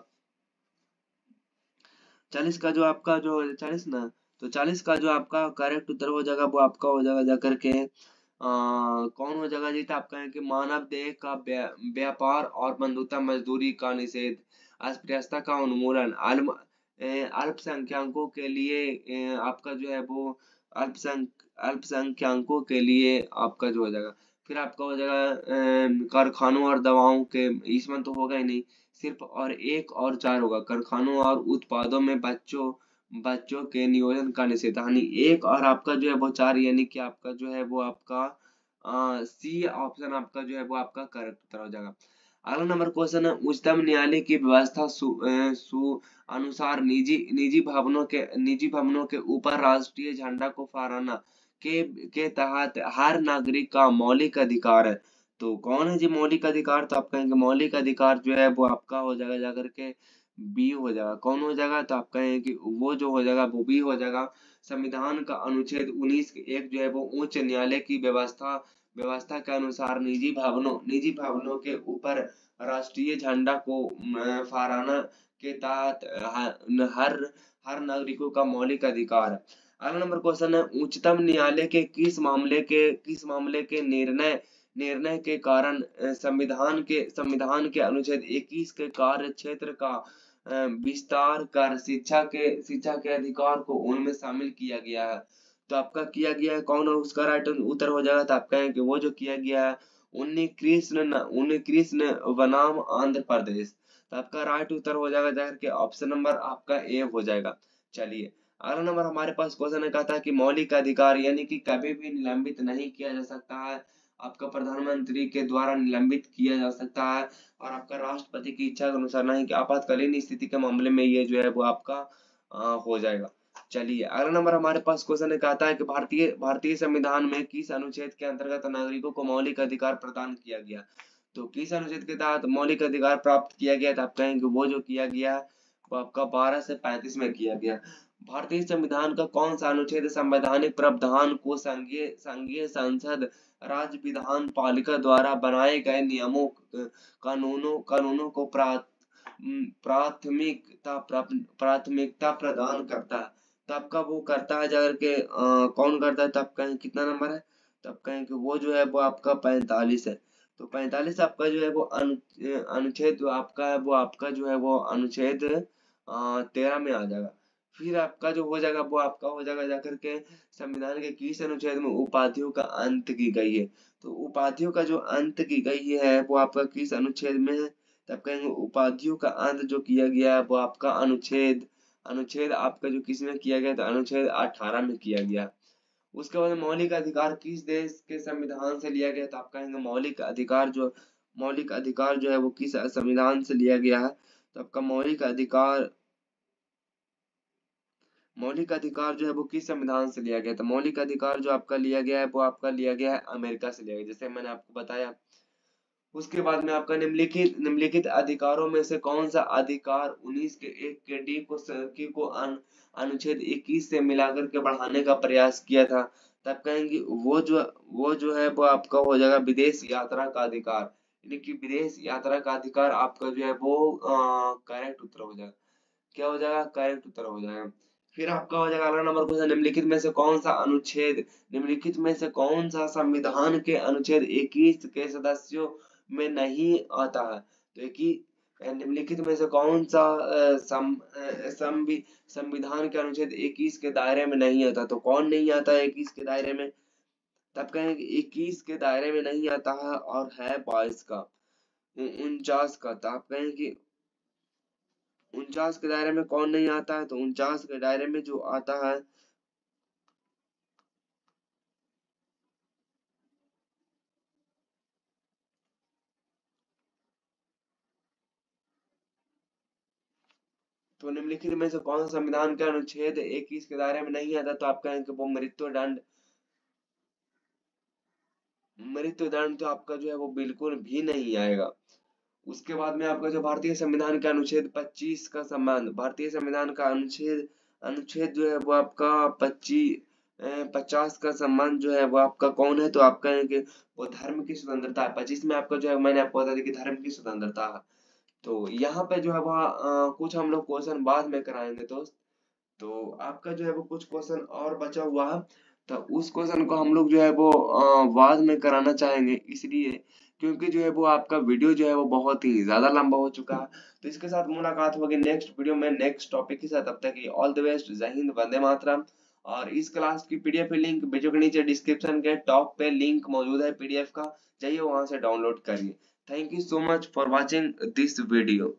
40 का जो आपका करेक्ट उत्तर हो जाएगा वो आपका हो जाएगा जाकर के कौन हो जाएगा जी? तो आप कहेंगे मानव देह का व्यापार और बंधुता मजदूरी का निषेध, अस्पृश्यता का उन्मूलन, अल्पसंख्यकों के लिए आपका जो है वो अल्पसंख्यकों के लिए आपका जो हो जाएगा। फिर आपका हो जाएगा कारखानों और दवाओं के, इसमें तो होगा ही नहीं, सिर्फ और 1 और 4 होगा। कारखानों और उत्पादों में बच्चों के नियोजन का निषेध, 1 और आपका जो है वो 4, यानी कि आपका जो है वो आपका सी ऑप्शन आपका जो है वो आपका करेक्ट उत्तर हो जाएगा। अगला नंबर क्वेश्चन है, उच्चतम न्यायालय की व्यवस्था अनुसार निजी भवनों के ऊपर राष्ट्रीय झंडा को फहराना के तहत हर नागरिक का मौलिक अधिकार है। तो कौन है जी मौलिक अधिकार? तो आप कहेंगे मौलिक अधिकार जो है वो आपका हो जाएगा जाकर के बी हो जाएगा। कौन हो जाएगा? तो आप कहेंगे कि वो जो हो जाएगा वो बी हो जाएगा। संविधान का अनुच्छेद 19(1) जो है वो उच्च न्यायालय की व्यवस्था के अनुसार निजी भवनों के ऊपर राष्ट्रीय झंडा को फहराना के तहत हर नागरिकों का मौलिक अधिकार है। अगला नंबर क्वेश्चन है, उच्चतम न्यायालय के किस मामले के निर्णय के कारण संविधान के अनुच्छेद 21 के कार्य क्षेत्र का विस्तार कर शिक्षा के अधिकार को उनमें शामिल किया गया है? तो आपका किया गया है कौन और उसका राइट उत्तर हो जाएगा। तो आप कहेंगे वो जो किया गया है उन्नी कृष्ण बनाम आंध्र प्रदेश। तो आपका राइट उत्तर हो जाएगा जाकर के ऑप्शन नंबर आपका ए हो जाएगा। चलिए अगला नंबर हमारे पास क्वेश्चन है, कहता है कि मौलिक अधिकार यानी कि कभी भी निलंबित नहीं किया जा सकता है। आपका प्रधानमंत्री के द्वारा निलंबित किया जा सकता है और आपका राष्ट्रपति की इच्छा के अनुसार ना ही कि आपातकालीन स्थिति के मामले में ये जो है वो आपका हो जाएगा। चलिए अगला नंबर हमारे पास क्वेश्चन आता है कि भारतीय संविधान में किस अनुच्छेद के अंतर्गत नागरिकों को मौलिक अधिकार प्रदान किया गया, तो किस अनुच्छेद के तहत मौलिक अधिकार प्राप्त किया गया, तो आप कहेंगे वो जो किया गया वो आपका 12 से 35 में किया गया। भारतीय संविधान का कौन सा अनुच्छेद संवैधानिक प्रावधान को संघीय संसद राज्य विधान पालिका द्वारा बनाए गए नियमों कानूनों को प्राथमिकता प्रदान करता है, तब का वो करता है जाकर के कौन करता है, तब कहें कितना नंबर है, तब कहें कि वो जो है वो आपका 45 है। तो 45 आपका जो है वो अनुच्छेद आपका जो है वो अनुच्छेद 13 में आ जाएगा। फिर आपका जो हो जाएगा वो आपका हो जाएगा जाकर के संविधान के किस अनुच्छेद में उपाधियों का अंत की गई है, तो उपाधियों का जो अंत की गई है वो आपका किस अनुच्छेद में है, तब कहेंगे उपाधियों का अंत जो किया गया है वो आपका अनुच्छेद आपका जो किस में किया गया, तो अनुच्छेद 18 में किया गया। उसके बाद मौलिक अधिकार किस देश के संविधान से लिया गया, तो आप कहेंगे मौलिक अधिकार जो है वो किस संविधान से लिया गया है, तो आपका मौलिक अधिकार जो है वो किस संविधान से लिया गया, तो मौलिक अधिकार जो आपका लिया गया है वो आपका लिया गया है अमेरिका से लिया गया, जैसे मैंने आपको बताया। उसके बाद में आपका निम्नलिखित अधिकारों में से कौन सा अधिकार 19(1) के D को अनुच्छेद 21 से मिलाकर के बढ़ाने का प्रयास किया था, तब कहेंगे वो जो है वो आपका हो जाएगा विदेश यात्रा का अधिकार, यानी कि विदेश यात्रा का अधिकार आपका जो है वो करेक्ट उत्तर हो जाएगा, क्या हो जाएगा, करेक्ट उत्तर हो जाएगा। फिर आपका हो जाएगा अगला नंबर क्वेश्चन, निम्नलिखित में से कौन सा संविधान के अनुच्छेद 21 के सदस्यों में नहीं आता है, तो निम्नलिखित में से कौन सा संविधान के अनुच्छेद 21 के दायरे में नहीं आता, तो कौन नहीं आता है 21 के दायरे में, तब कहेंगे 21 के दायरे में नहीं आता है और है 49 का, तो आप कहेंगे 49 के दायरे में कौन नहीं आता है, तो 49 के दायरे में जो आता है तो निम्नलिखित में से कौन सा संविधान के अनुच्छेद 21 के दायरे में नहीं आता, तो आप कहेंगे वो मृत्यु दंड तो आपका जो है वो बिल्कुल भी नहीं आएगा। उसके बाद में आपका जो भारतीय संविधान का अनुच्छेद 25 का संबंध, भारतीय संविधान का अनुच्छेद जो है वो आपका 50 का संबंध जो है वो आपका कौन है, तो आप कहेंगे वो धर्म की स्वतंत्रता है। 25 में आपका जो है मैंने आपको बता दिया कि धर्म की स्वतंत्रता है। तो यहाँ पे जो है वह कुछ हम लोग क्वेश्चन बाद में कराएंगे दोस्त। तो आपका जो है वो कुछ क्वेश्चन और बचा हुआ है, तो उस क्वेश्चन को हम लोग जो है वो बाद में कराना चाहेंगे, इसलिए क्योंकि जो है वो आपका वीडियो जो है वो बहुत ही ज्यादा लंबा हो चुका है। तो इसके साथ मुलाकात होगी नेक्स्ट वीडियो में नेक्स्ट टॉपिक के साथ। तब तक ये ऑल द बेस्ट, जय हिंद, वंदे मातरम। और इस क्लास की पीडीएफ लिंक वीडियो के नीचे डिस्क्रिप्शन के टॉप पे लिंक मौजूद है पीडीएफ का, जाइए वहां से डाउनलोड करिए। Thank you so much for watching this video.